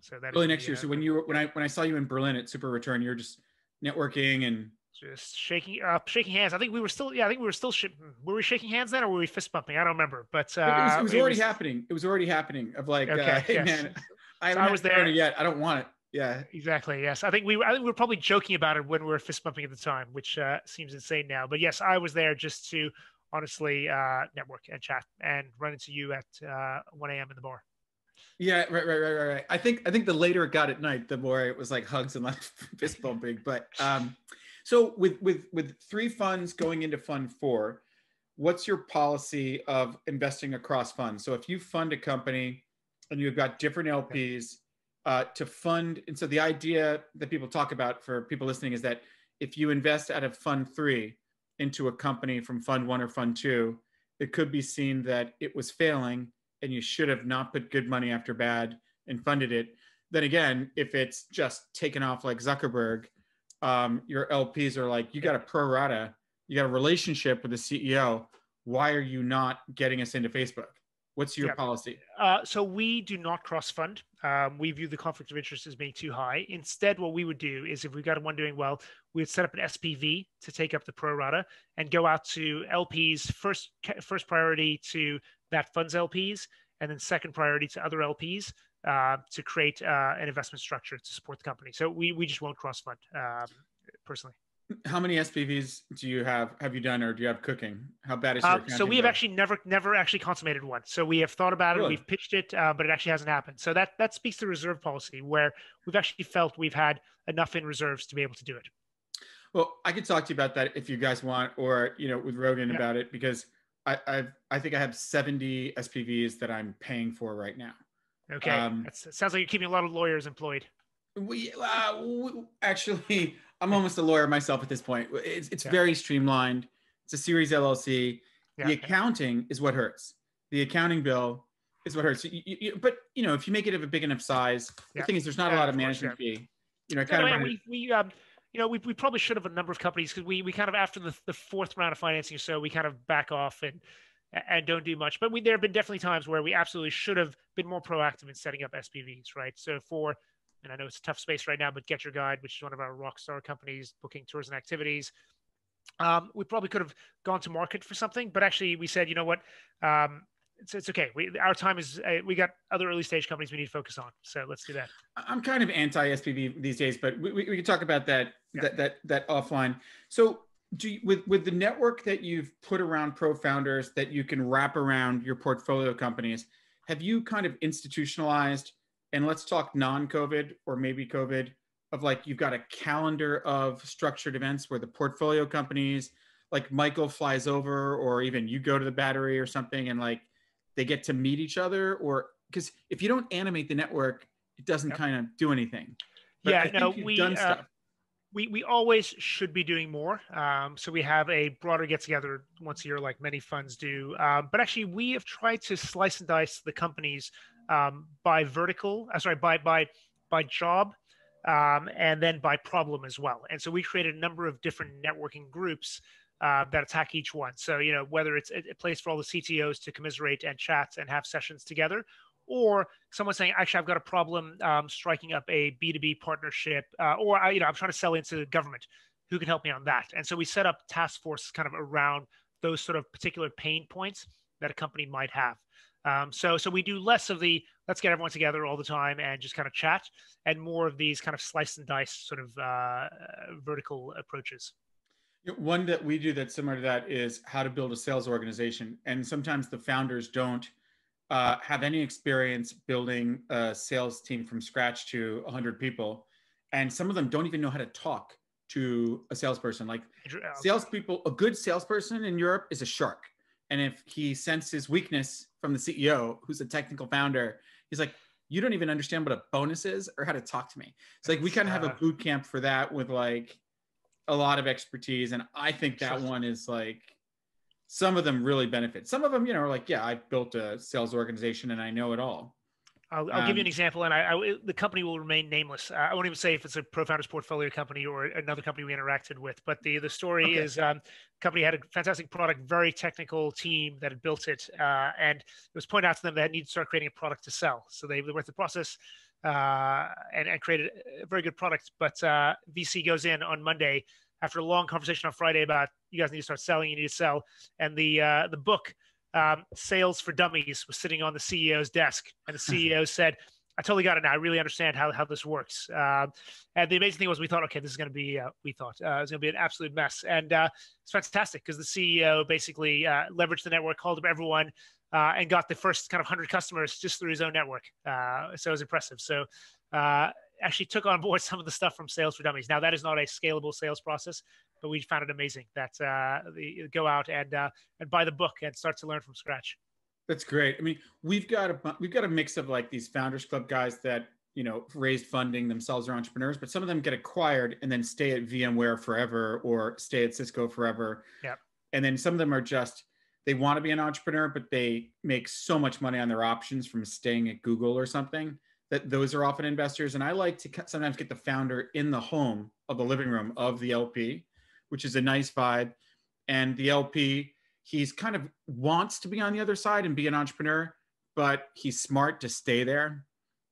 So that early is next the, year. Uh, so when you when I when I saw you in Berlin at Super Return, you're just networking and just shaking up, uh, shaking hands. I think we were still yeah, I think we were still sh were we shaking hands then, or were we fist bumping? I don't remember, but uh, it was, it was it already was, happening. It was already happening. Of like, okay, uh, hey yes. man, I, so I was there yet. I don't want it. Yeah, exactly. Yes, I think we. I think we were probably joking about it when we were fist bumping at the time, which uh, seems insane now. But yes, I was there just to honestly uh, network and chat and run into you at uh, one A M in the bar. Yeah, right, right, right, right, right. I think I think the later it got at night, the more it was like hugs and like fist bumping. But um, so with with with three funds going into fund four, what's your policy of investing across funds? So if you fund a company and you've got different L Ps. Okay. Uh, to fund, and so the idea that people talk about for people listening is that if you invest out of fund three into a company from fund one or fund two, it could be seen that it was failing and you should have not put good money after bad and funded it. Then again, if it's just taken off like Zuckerberg, um, your L Ps are like, you got a pro rata, you got a relationship with the C E O. Why are you not getting us into Facebook? What's your yeah. policy? Uh, so we do not cross-fund. Um, we view the conflict of interest as being too high. Instead, what we would do is if we got one doing well, we would set up an S P V to take up the pro rata and go out to L Ps, first, first priority to that fund's L Ps, and then second priority to other L Ps uh, to create uh, an investment structure to support the company. So we, we just won't cross-fund um, personally. How many S P Vs do you have? Have you done, or do you have cooking? How bad is your accounting? Um, so we have actually never, never actually consummated one. So we have thought about it, really? We've pitched it, uh, but it actually hasn't happened. So that that speaks to reserve policy, where we've actually felt we've had enough in reserves to be able to do it. Well, I could talk to you about that if you guys want, or you know, with Rogan yeah. about it, because I I've, I think I have seventy S P Vs that I'm paying for right now. Okay, um, that sounds like you're keeping a lot of lawyers employed. We, uh, we actually. I'm almost a lawyer myself at this point. It's, it's yeah. very streamlined. It's a series L L C. Yeah. The accounting is what hurts. The accounting bill is what hurts. You, you, but you know, if you make it of a big enough size, yeah. the thing is, there's not yeah, a lot of management course, yeah. fee. You know, kind yeah, of. We, we um, you know, we, we probably should have a number of companies, because we we kind of after the the fourth round of financing or so, we kind of back off and and don't do much. But we there have been definitely times where we absolutely should have been more proactive in setting up S P Vs, right? So for and I know it's a tough space right now, but Get Your Guide, which is one of our rock star companies, booking tours and activities. Um, we probably could have gone to market for something, but actually we said, you know what, um, it's, it's okay. We, our time is, uh, we got other early stage companies we need to focus on. So let's do that. I'm kind of anti S P V these days, but we, we, we can talk about that, yeah. that, that, that offline. So do you, with, with the network that you've put around ProFounders that you can wrap around your portfolio companies, have you kind of institutionalized? And let's talk non-COVID or maybe COVID of like, you've got a calendar of structured events where the portfolio companies, like Michael flies over, or even you go to the Battery or something, and like they get to meet each other. Or because if you don't animate the network, it doesn't yep. kind of do anything. But yeah, no, we, done uh, stuff. we, we always should be doing more. Um, so we have a broader get together once a year, like many funds do. Um, but actually we have tried to slice and dice the companies Um, by vertical, uh, sorry, by by by job, um, and then by problem as well. And so we created a number of different networking groups uh, that attack each one. So you know, whether it's a place for all the C T Os to commiserate and chat and have sessions together, or someone saying, actually, I've got a problem um, striking up a B two B partnership, uh, or I, you know, I'm trying to sell into government. who can help me on that? And so we set up task forces kind of around those sort of particular pain points that a company might have. Um, so, so we do less of the, let's get everyone together all the time and just kind of chat, and more of these kind of slice and dice sort of uh, vertical approaches. One that we do that's similar to that is how to build a sales organization. And sometimes the founders don't uh, have any experience building a sales team from scratch to one hundred people. And some of them don't even know how to talk to a salesperson. Like salespeople, a good salesperson in Europe is a shark. And if he senses weakness from the C E O, who's a technical founder, he's like, you don't even understand what a bonus is or how to talk to me. It's like we kind of have a boot camp for that with like, a lot of expertise. And I think that one is like, some of them really benefit. Some of them, you know, are like, yeah, I've built a sales organization and I know it all. I'll, I'll um, give you an example. And I, I, the company will remain nameless. I won't even say if it's a ProFounders portfolio company or another company we interacted with. But the, the story okay. is um, company had a fantastic product, very technical team that had built it. Uh, and it was pointed out to them that they need to start creating a product to sell. So they went through the process uh, and, and created a very good product. But uh, V C goes in on Monday after a long conversation on Friday about, you guys need to start selling, you need to sell. And the, uh, the book, um, Sales for Dummies, was sitting on the C E O's desk. And the C E O said, I totally got it now. I really understand how, how this works. Uh, and the amazing thing was we thought, okay, this is going to be, uh, we thought, uh, it was going to be an absolute mess. And uh, it's fantastic because the C E O basically uh, leveraged the network, called up everyone, Uh, and got the first kind of one hundred customers just through his own network. Uh, so it was impressive. So uh, actually took on board some of the stuff from Sales for Dummies. Now, that is not a scalable sales process, but we found it amazing that uh, the, go out and, uh, and buy the book and start to learn from scratch. That's great. I mean, we've got a, we've got a mix of like these Founders Club guys that, you know, raised funding themselves or entrepreneurs, but some of them get acquired and then stay at VMware forever or stay at Cisco forever. Yeah. And then some of them are just, they want to be an entrepreneur, but they make so much money on their options from staying at Google or something that those are often investors. And I like to sometimes get the founder in the home of the living room of the L P, which is a nice vibe. And the L P, he's kind of wants to be on the other side and be an entrepreneur, but he's smart to stay there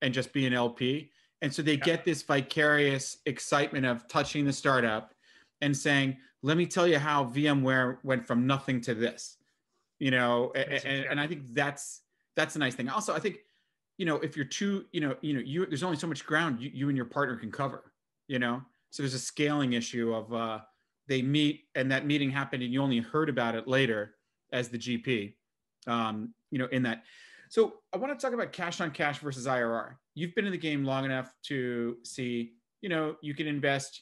and just be an L P. And so they yeah. get this vicarious excitement of touching the startup and saying, let me tell you how VMware went from nothing to this. You know, and, and I think that's, that's a nice thing. Also, I think, you know, if you're too, you know, you know, you, there's only so much ground you, you and your partner can cover, you know, so there's a scaling issue of uh, they meet and that meeting happened and you only heard about it later as the G P, um, you know, in that. So I want to talk about cash on cash versus I R R. You've been in the game long enough to see, you know, you can invest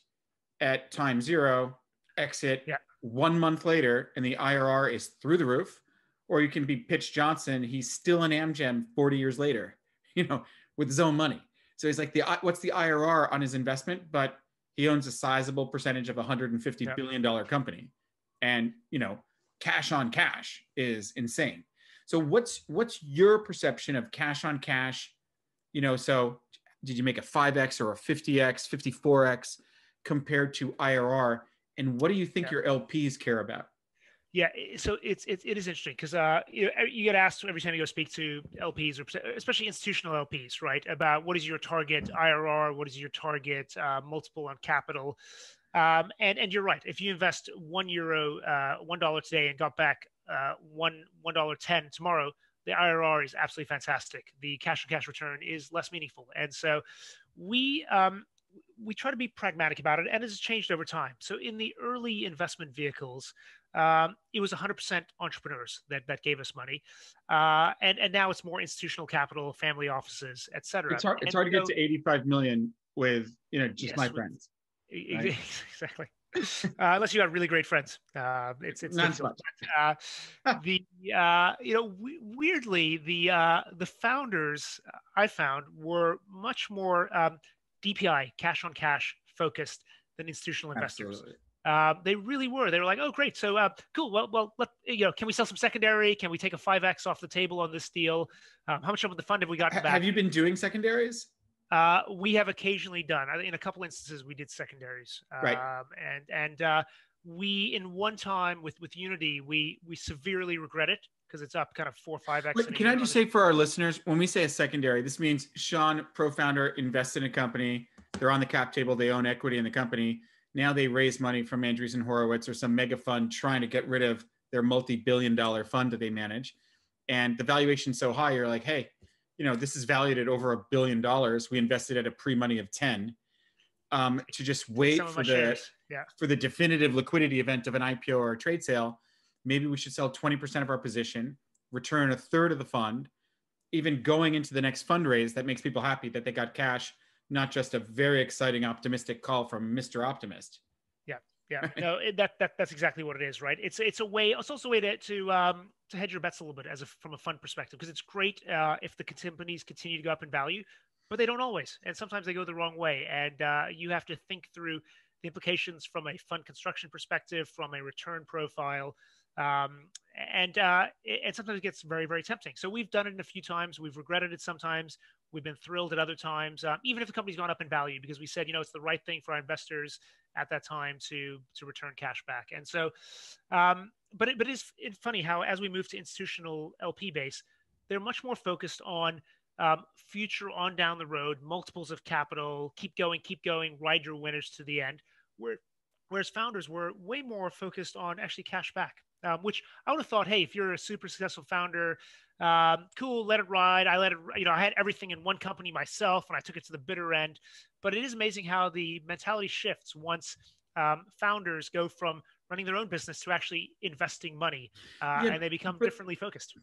at time zero, exit yeah. one month later, and the I R R is through the roof. Or you can be Pitch Johnson. He's still in Amgen forty years later, you know, with his own money. So he's like, the what's the I R R on his investment? But he owns a sizable percentage of a one hundred fifty yeah. billion dollar company, and you know, cash on cash is insane. So what's what's your perception of cash on cash? You know, so did you make a five X or a fifty X, fifty-four X compared to I R R? And what do you think yeah. your L Ps care about? Yeah, so it's it, it is interesting because uh, you, you get asked every time you go speak to L Ps, or especially institutional L Ps, right, about what is your target I R R, what is your target uh, multiple on capital, um, and and you're right. If you invest one euro, uh, one dollar today, and got back uh, one one dollar ten tomorrow, the I R R is absolutely fantastic. The cash on cash return is less meaningful, and so we. Um, We try to be pragmatic about it, and it's changed over time. So in the early investment vehicles, um, it was one hundred percent entrepreneurs that, that gave us money. Uh, and, and now it's more institutional capital, family offices, et cetera. It's hard, it's hard to get to eighty-five million with, you know, just yes, my friends. With, right? Exactly. Uh, unless you have really great friends, uh, it's it's not so uh, the uh, you know we, weirdly the uh, the founders I found were much more um, D P I, cash on cash focused than institutional investors. Uh, they really were. They were like, oh, great. So uh, cool. Well, well, let, you know, can we sell some secondary? Can we take a five X off the table on this deal? Um, how much of the fund have we gotten back? Have you been doing secondaries? Uh, we have occasionally done. In a couple instances, we did secondaries. Right. Um, and and uh, we, in one time with, with Unity, we, we severely regret it because it's up kind of four or five X. Wait, can I just say for our listeners, when we say a secondary, this means Sean, pro-founder, invests in a company. They're on the cap table. They own equity in the company. Now they raise money from Andreessen Horowitz or some mega fund trying to get rid of their multi-billion dollar fund that they manage. And the valuation's so high, you're like, hey, you know, this is valued at over a billion dollars. We invested at a pre-money of ten um, to just wait for the, yeah. for the definitive liquidity event of an I P O or a trade sale. Maybe we should sell twenty percent of our position, return a third of the fund, even going into the next fundraise that makes people happy that they got cash, not just a very exciting, optimistic call from Mister Optimist. Yeah, yeah, right? no, it, that that that's exactly what it is, right? It's it's a way, it's also a way to to um, to hedge your bets a little bit as a, from a fund perspective, because it's great uh, if the companies continue to go up in value, but they don't always, and sometimes they go the wrong way, and uh, you have to think through the implications from a fund construction perspective, from a return profile. Um, and, uh, and sometimes it gets very, very tempting. So we've done it a few times. We've regretted it sometimes. We've been thrilled at other times, um, even if the company's gone up in value, because we said, you know, it's the right thing for our investors at that time to, to return cash back. And so, um, but it, but it's, it's funny how, as we move to institutional L P base, they're much more focused on, um, future on down the road, multiples of capital, keep going, keep going, ride your winners to the end. Where, whereas founders were way more focused on actually cash back. Um, which I would have thought, hey, if you're a super successful founder, um, cool, let it ride. I let it, you know, I had everything in one company myself and I took it to the bitter end. But it is amazing how the mentality shifts once um, founders go from running their own business to actually investing money uh, yeah, and they become but, differently focused.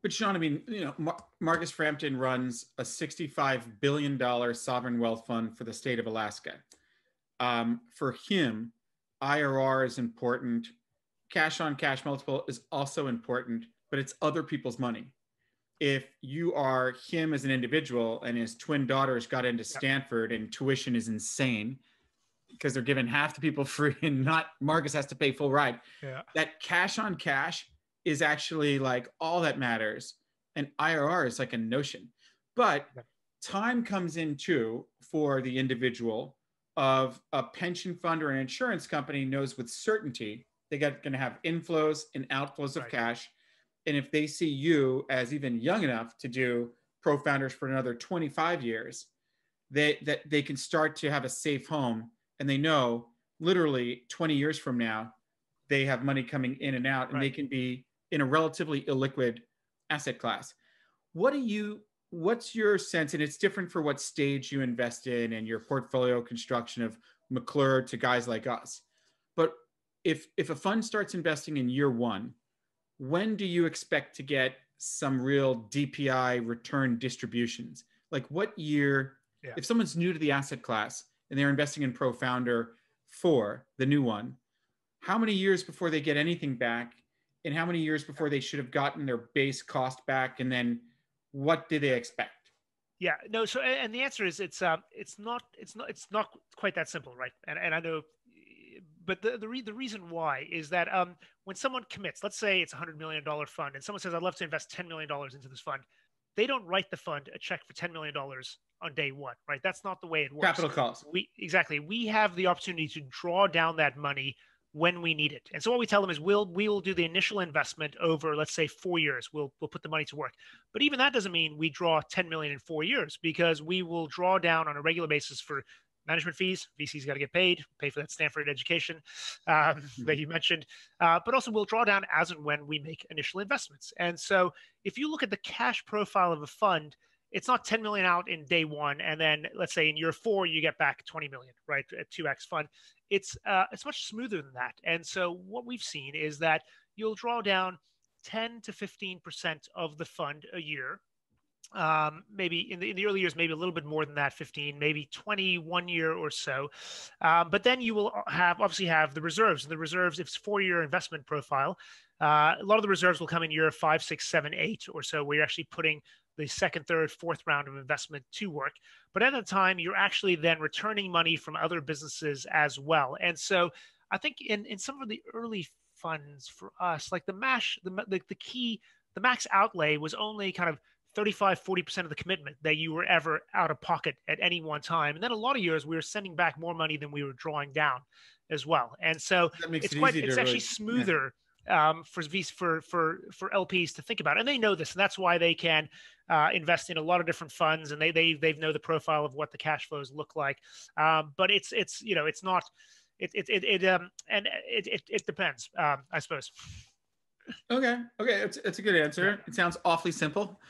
But Sean, I mean, you know, Mar- Marcus Frampton runs a sixty-five billion dollars sovereign wealth fund for the state of Alaska. Um, for him, I R R is important. Cash on cash multiple is also important, but it's other people's money. If you are him as an individual and his twin daughters got into Stanford and tuition is insane because they're giving half the people free and not Marcus has to pay full ride. Yeah. That cash on cash is actually like all that matters. And I R R is like a notion, but time comes in too for the individual of a pension fund or an insurance company knows with certainty they're going to have inflows and outflows of right. cash. And if they see you as even young enough to do ProFounders for another twenty-five years, they, that they can start to have a safe home. And they know literally twenty years from now, they have money coming in and out and right. they can be in a relatively illiquid asset class. What do you, what's your sense? And it's different for what stage you invest in and your portfolio construction of McClure to guys like us. But If if a fund starts investing in year one, when do you expect to get some real D P I return distributions? Like what year, yeah. if someone's new to the asset class and they're investing in ProFounder four, the new one, how many years before they get anything back and how many years before they should have gotten their base cost back? And then what do they expect? Yeah, no, so, and the answer is it's, um, it's not, it's not, it's not quite that simple, right? And, and I know, But the the, re the reason why is that um, when someone commits, let's say it's a one hundred million dollar fund, and someone says, I'd love to invest ten million dollars into this fund, they don't write the fund a check for ten million dollars on day one, right? That's not the way it works. Capital costs. We, exactly. We have the opportunity to draw down that money when we need it. And so what we tell them is we'll, we will do the initial investment over, let's say, four years. We'll, we'll put the money to work. But even that doesn't mean we draw ten million dollars in four years because we will draw down on a regular basis for management fees, V C's got to get paid, pay for that Stanford education um, that you mentioned, uh, but also we'll draw down as and when we make initial investments. And so if you look at the cash profile of a fund, it's not ten million out in day one. And then let's say in year four, you get back twenty million, right? A two X fund. It's, uh, it's much smoother than that. And so what we've seen is that you'll draw down ten to fifteen percent of the fund a year. Um, maybe in the, in the early years, maybe a little bit more than that, fifteen, maybe twenty-one year or so. Um, but then you will have obviously have the reserves. And the reserves, if it's four-year investment profile, uh, a lot of the reserves will come in year five, six, seven, eight or so, where you're actually putting the second, third, fourth round of investment to work. But at the time, you're actually then returning money from other businesses as well. And so I think in, in some of the early funds for us, like the MASH, the, the, the key, the max outlay was only kind of thirty-five, forty percent of the commitment that you were ever out of pocket at any one time. And then a lot of years we were sending back more money than we were drawing down as well. And so it's, it quite, it's actually really, smoother yeah. um, for, for, for, for L Ps to think about. And they know this, and that's why they can uh, invest in a lot of different funds, and they, they, they know the profile of what the cash flows look like. Um, but it's, it's, you know, it's not, it it it, it um and it it, it depends, um, I suppose. Okay, okay, it's it's a good answer. It sounds awfully simple.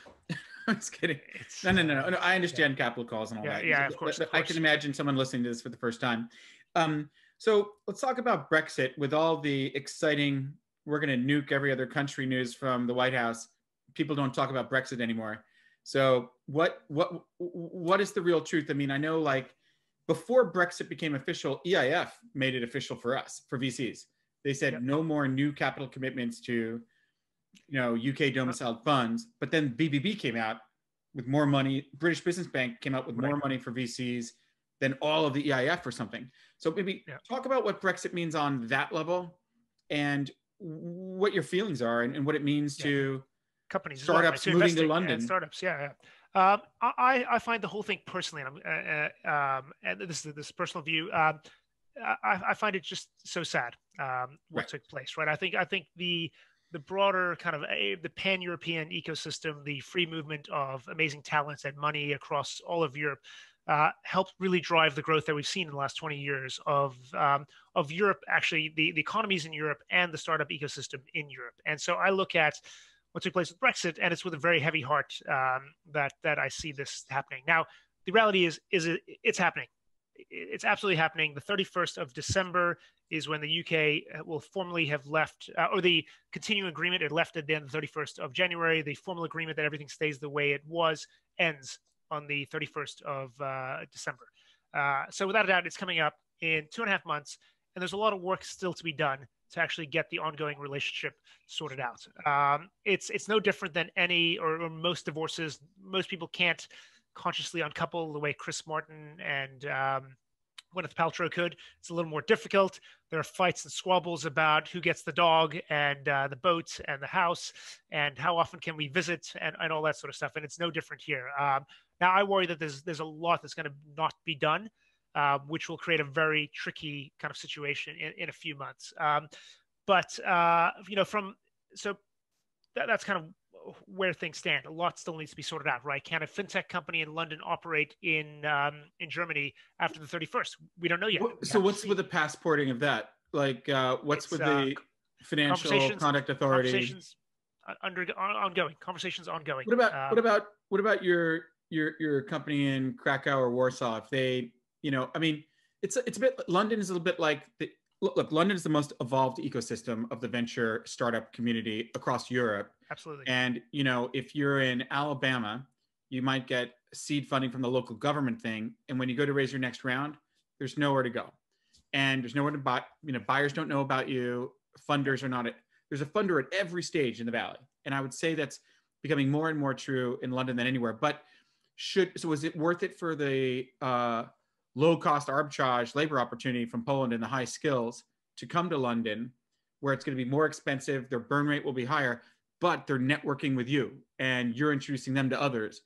I'm just kidding. No, no, no, no. I understand yeah. capital calls and all yeah, that. Yeah, of course, of course. I can imagine someone listening to this for the first time. Um, so let's talk about Brexit with all the exciting, we're going to nuke every other country news from the White House. People don't talk about Brexit anymore. So what what what is the real truth? I mean, I know like before Brexit became official, E I F made it official for us, for V Cs. They said yep. no more new capital commitments to you know, U K domiciled funds, but then B B B came out with more money. British Business Bank came out with right. more money for V Cs than all of the E I F or something. So maybe yeah. talk about what Brexit means on that level and what your feelings are and, and what it means yeah. to companies, startups well, moving to London. Startups, yeah. yeah. Um, I, I find the whole thing personally, and, I'm, uh, uh, um, and this is this personal view, uh, I, I find it just so sad um, what right. took place, right? I think I think the the broader kind of a, the pan-European ecosystem, the free movement of amazing talents and money across all of Europe uh, helped really drive the growth that we've seen in the last twenty years of, um, of Europe, actually the, the economies in Europe and the startup ecosystem in Europe. And so I look at what took place with Brexit, and it's with a very heavy heart um, that, that I see this happening. Now, the reality is, is it, it's happening. It's absolutely happening. The thirty-first of December is when the U K will formally have left, uh, or the continuing agreement it left at the end of the thirty-first of January. The formal agreement that everything stays the way it was ends on the thirty-first of December. Uh, so without a doubt, it's coming up in two and a half months, and there's a lot of work still to be done to actually get the ongoing relationship sorted out. Um, it's it's no different than any or, or most divorces. Most people can't consciously uncouple the way Chris Martin and um, Gwyneth Paltrow could. It's a little more difficult. There are fights and squabbles about who gets the dog and uh, the boat and the house and how often can we visit and, and all that sort of stuff. And it's no different here. Um, now, I worry that there's there's a lot that's going to not be done, uh, which will create a very tricky kind of situation in, in a few months. Um, but, uh, you know, from so that, that's kind of where things stand. A lot still needs to be sorted out, right? Can a fintech company in London operate in um, in Germany after the thirty-first? We don't know yet. So what's with the passporting of that? Like, uh, what's it's, with uh, the Financial Conduct Authority? Conversations under ongoing. Conversations ongoing. What about um, what about what about your your your company in Krakow or Warsaw? If they, you know, I mean, it's it's a bit. London is a little bit like the look. London is the most evolved ecosystem of the venture startup community across Europe. Absolutely. And, you know, if you're in Alabama, you might get seed funding from the local government thing. And when you go to raise your next round, there's nowhere to go. And there's nowhere to buy, you know, buyers don't know about you. Funders are not, at, there's a funder at every stage in the Valley. And I would say that's becoming more and more true in London than anywhere. But should, so is it worth it for the uh, low cost arbitrage labor opportunity from Poland and the high skills to come to London where it's going to be more expensive, their burn rate will be higher, but they're networking with you and you're introducing them to others.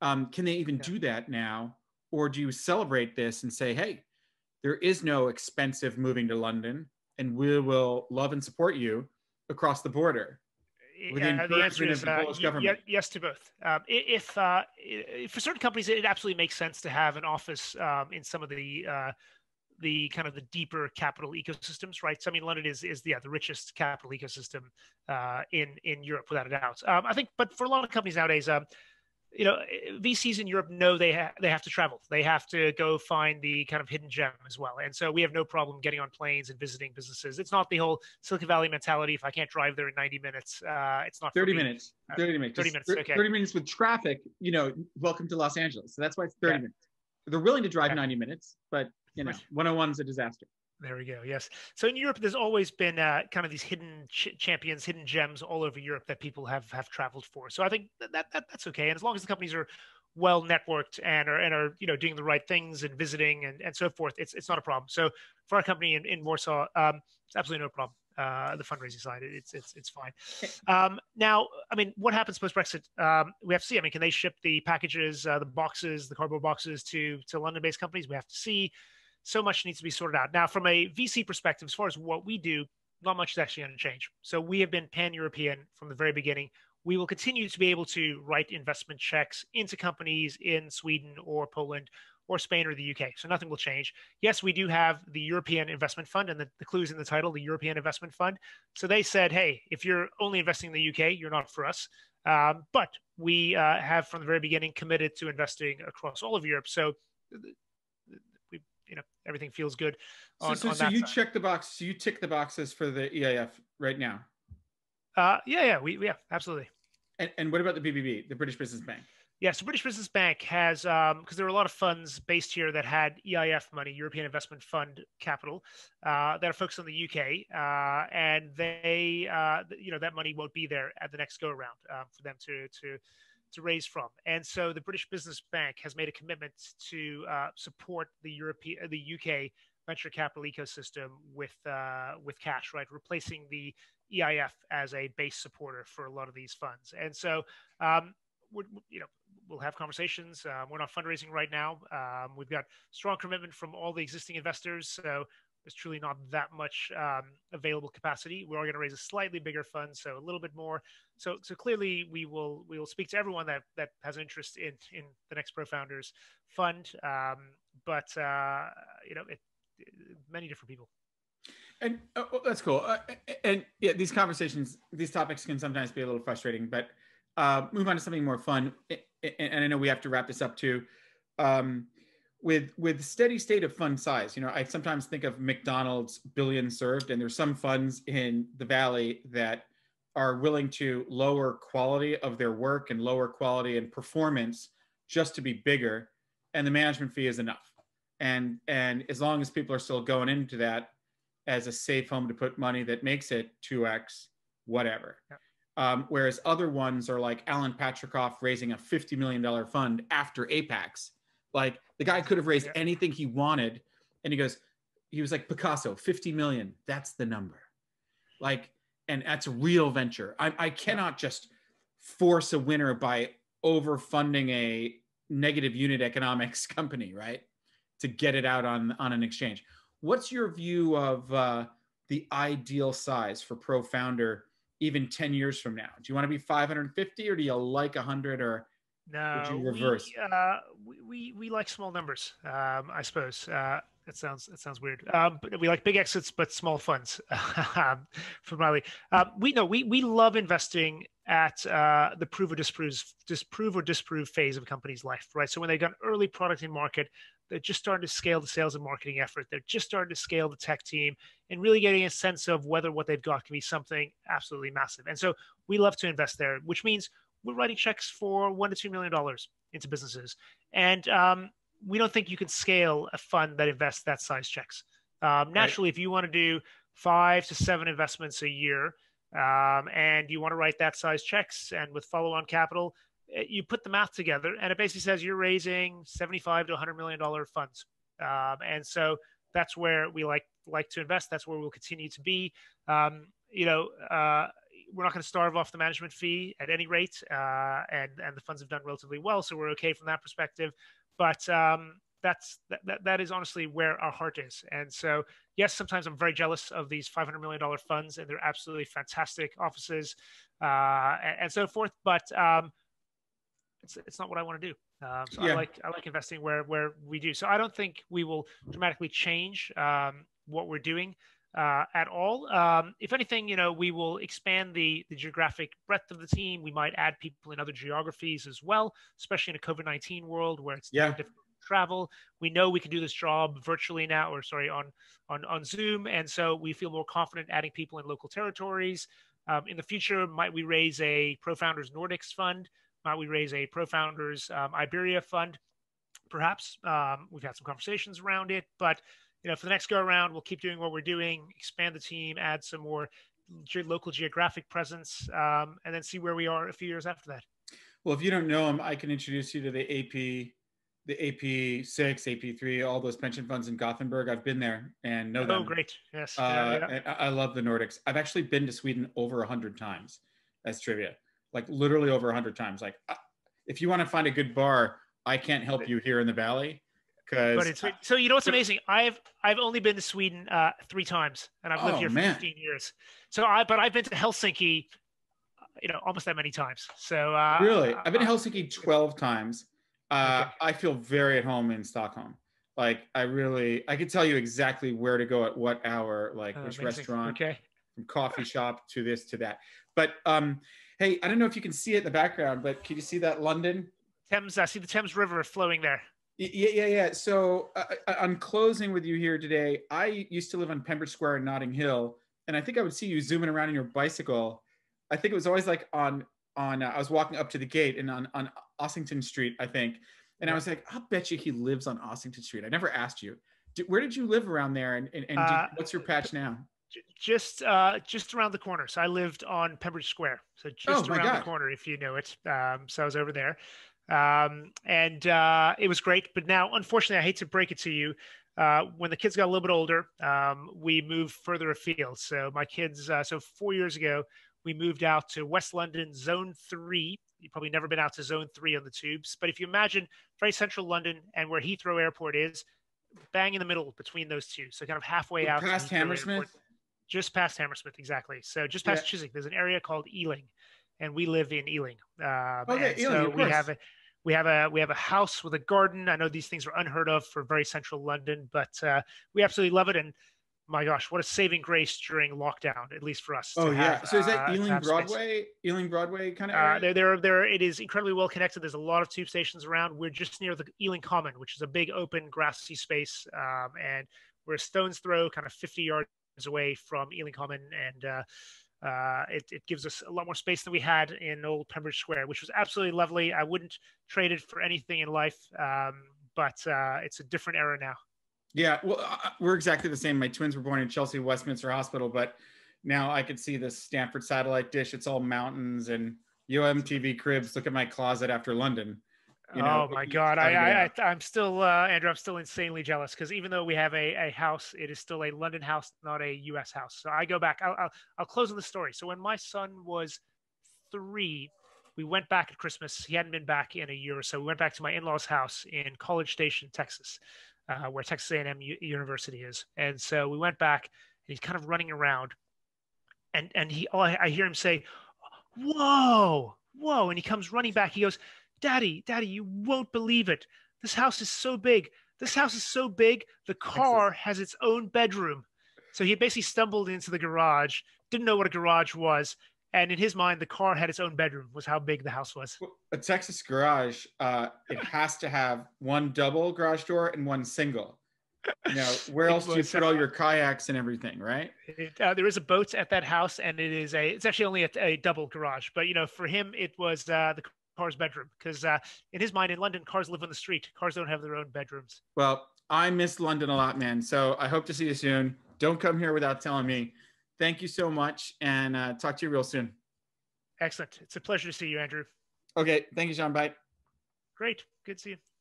Um, can they even yeah. do that now? Or do you celebrate this and say, hey, there is no expensive moving to London and we will love and support you across the border? Uh, the answer is uh, y- yes to both. Um, if, uh, if for certain companies, it absolutely makes sense to have an office um, in some of the uh, the kind of the deeper capital ecosystems, right? So I mean, London is is yeah, the richest capital ecosystem uh, in in Europe, without a doubt. Um, I think, but for a lot of companies nowadays, um, you know, V Cs in Europe know they ha- they have to travel, they have to go find the kind of hidden gem as well. And so we have no problem getting on planes and visiting businesses. It's not the whole Silicon Valley mentality. If I can't drive there in ninety minutes, uh, it's not thirty minutes. Uh, thirty minutes. thirty minutes. Okay. thirty minutes with traffic. You know, welcome to Los Angeles. So that's why it's thirty yeah. minutes. They're willing to drive yeah. ninety minutes, but you know, one oh one is a disaster. There we go. Yes. So in Europe, there's always been uh, kind of these hidden ch- champions, hidden gems all over Europe that people have have traveled for. So I think that, that, that that's okay. And as long as the companies are well networked and are and are you know doing the right things and visiting and, and so forth, it's it's not a problem. So for our company in, in Warsaw, um, it's absolutely no problem. Uh, the fundraising side, it's it's it's fine. Um, now, I mean, what happens post Brexit? Um, we have to see. I mean, can they ship the packages, uh, the boxes, the cardboard boxes to to London-based companies? We have to see. So much needs to be sorted out. Now, from a V C perspective, as far as what we do, not much is actually going to change. So we have been pan-European from the very beginning. We will continue to be able to write investment checks into companies in Sweden or Poland or Spain or the U K. So nothing will change. Yes, we do have the European Investment Fund, and the, the clue's in the title, the European Investment Fund. So they said, hey, if you're only investing in the U K, you're not for us. Um, but we uh, have from the very beginning committed to investing across all of Europe. So we, you know, everything feels good on, so, so, on so that you side. Check the box, so you tick the boxes for the E I F right now? Uh, yeah, yeah, we, yeah, absolutely. And, and what about the B B B, the British Business Bank? Yeah, so British Business Bank has, because um, there are a lot of funds based here that had E I F money, European Investment Fund capital, uh, that are focused on the U K, uh, and they, uh, you know, that money won't be there at the next go around um, for them to to to raise from. And so the British Business Bank has made a commitment to uh, support the European, uh, the U K venture capital ecosystem with uh, with cash, right, replacing the E I F as a base supporter for a lot of these funds. And so, um, we're, you know, we'll have conversations. Um, we're not fundraising right now. Um, we've got strong commitment from all the existing investors, so there's truly not that much um, available capacity. We are going to raise a slightly bigger fund, so a little bit more. So, so clearly, we will we will speak to everyone that that has interest in in the next ProFounders fund. Um, but uh, you know, it, it, many different people. And oh, that's cool. Uh, and yeah, these conversations, these topics can sometimes be a little frustrating, but uh, move on to something more fun. And I know we have to wrap this up too. Um, with with steady state of fund size, you know, I sometimes think of McDonald's billion served, and there's some funds in the Valley that are willing to lower quality of their work and lower quality and performance just to be bigger. And the management fee is enough. And, and as long as people are still going into that as a safe home to put money that makes it two X, whatever. Yeah. Um, whereas other ones are like Alan Patrickoff raising a fifty million dollar fund after Apex. Like the guy could have raised yeah. anything he wanted. And he goes, he was like, Picasso, fifty million, that's the number. Like, and that's a real venture. I, I cannot yeah. just force a winner by overfunding a negative unit economics company, right? To get it out on, on an exchange. What's your view of uh, the ideal size for ProFounder even ten years from now? Do you want to be five hundred fifty, or do you like one hundred, or no, would you reverse? We, uh, we, we, we like small numbers, um, I suppose. Uh, that sounds that sounds weird. Um, but we like big exits, but small funds. From Riley. Um, we know we, we love investing at uh, the prove or disprove, disprove or disprove phase of a company's life, right? So when they've got early product in market, they're just starting to scale the sales and marketing effort. They're just starting to scale the tech team and really getting a sense of whether what they've got can be something absolutely massive. And so we love to invest there, which means we're writing checks for one to two million dollars into businesses. And um, we don't think you can scale a fund that invests that size checks. Um, naturally, right. If you want to do five to seven investments a year um, and you want to write that size checks and with follow-on capital, you put the math together, and it basically says you're raising seventy-five to one hundred million dollar funds. Um, and so that's where we like like to invest. That's where we'll continue to be. Um, you know, uh, we're not going to starve off the management fee at any rate, uh, and, and the funds have done relatively well, so we're okay from that perspective. But um, that's, that, that, that is honestly where our heart is. And so, yes, sometimes I'm very jealous of these five hundred million dollar funds, and they're absolutely fantastic offices uh, and, and so forth. But um, It's, it's not what I want to do. Um, so yeah. I like I like investing where where we do. So I don't think we will dramatically change um, what we're doing uh, at all. Um, if anything, you know, we will expand the the geographic breadth of the team. We might add people in other geographies as well, especially in a COVID nineteen world where it's yeah. difficult to travel. We know we can do this job virtually now, or sorry, on on on Zoom, and so we feel more confident adding people in local territories. Um, in the future, might we raise a ProFounders Nordics fund? Might we raise a ProFounders um, Iberia fund? Perhaps. Um, we've had some conversations around it, but you know, for the next go around, we'll keep doing what we're doing, expand the team, add some more ge local geographic presence, um, and then see where we are a few years after that. Well, if you don't know them, I can introduce you to the A P, the A P six, A P three, all those pension funds in Gothenburg. I've been there and know them. Oh, great. Yes. Uh, yeah, yeah. I, I love the Nordics. I've actually been to Sweden over one hundred times. That's trivia. Like literally over a hundred times. Like, if you want to find a good bar, I can't help you here in the Valley. Cause but it's, so you know what's amazing? I've I've only been to Sweden uh, three times, and I've lived oh, here for man. fifteen years. So I, but I've been to Helsinki, you know, almost that many times. So uh, really, I've been to Helsinki twelve times. Uh, okay. I feel very at home in Stockholm. Like I really, I could tell you exactly where to go at what hour, like uh, which amazing. restaurant, okay. from coffee shop to this, to that. But um, hey, I don't know if you can see it in the background, but can you see that London? Thames, I see the Thames River flowing there. Yeah, yeah, yeah. So uh, I'm closing with you here today. I used to live on Pembroke Square in Notting Hill, and I think I would see you zooming around on your bicycle. I think it was always like on, on uh, I was walking up to the gate and on, on Ossington Street, I think. And I was like, I'll bet you he lives on Ossington Street. I never asked you. Do, where did you live around there? And, and, and uh, did, what's your patch now? Just uh, just around the corner. So I lived on Pembroke Square. So just oh, around God. the corner, if you know it. Um, so I was over there. Um, and uh, it was great. But now, unfortunately, I hate to break it to you. Uh, when the kids got a little bit older, um, we moved further afield. So my kids, uh, so four years ago, we moved out to West London, Zone three. You've probably never been out to Zone three on the tubes. But if you imagine very central London and where Heathrow Airport is, bang in the middle between those two. So kind of halfway out. Past Hammersmith? Airport. Just past Hammersmith, exactly. So just past yeah. Chiswick, there's an area called Ealing. And we live in Ealing. Um, oh, yeah, and Ealing, so we have a we have a we have a house with a garden. I know these things are unheard of for very central London, but uh, we absolutely love it. And my gosh, what a saving grace during lockdown, at least for us. Oh yeah. Have, so is that uh, Ealing Broadway? Space. Ealing Broadway kind of area? Uh, there, there, there. It is incredibly well connected. There's a lot of tube stations around. We're just near the Ealing Common, which is a big open grassy space, um, and we're a stone's throw, kind of fifty yards away from Ealing Common, and uh, Uh, it, it gives us a lot more space than we had in old Pembroke Square, which was absolutely lovely. I wouldn't trade it for anything in life, um, but uh, it's a different era now. Yeah, well, uh, we're exactly the same. My twins were born in Chelsea Westminster Hospital, but now I could see this Stanford satellite dish. It's all mountains and U M T V cribs. Look at my closet after London. You know, oh my God! I, I, I, I'm still, uh, Andrew. I'm still insanely jealous because even though we have a, a house, it is still a London house, not a U S house. So I go back. I'll, I'll, I'll close on the story. So when my son was three, we went back at Christmas. He hadn't been back in a year or so. We went back to my in-laws' house in College Station, Texas, uh, where Texas A and M U University is. And so we went back, and he's kind of running around, and and he, oh, I, I hear him say, "Whoa, whoa!" And he comes running back. He goes, Daddy, Daddy, you won't believe it. This house is so big. This house is so big, the car has its own bedroom. So he basically stumbled into the garage, didn't know what a garage was. And in his mind, the car had its own bedroom was how big the house was. A Texas garage, uh, it has to have one double garage door and one single. You know, where else do you put all your kayaks and everything, right? It, uh, there is a boat at that house, and it is a, it's actually only a, a double garage. But, you know, for him, it was uh, the car's bedroom, because uh, in his mind, in London, cars live on the street. Cars don't have their own bedrooms. Well, I miss London a lot, man. So I hope to see you soon. Don't come here without telling me. Thank you so much, and uh, talk to you real soon. Excellent. It's a pleasure to see you, Andrew. Okay. Thank you, Sean. Bye. Great. Good to see you.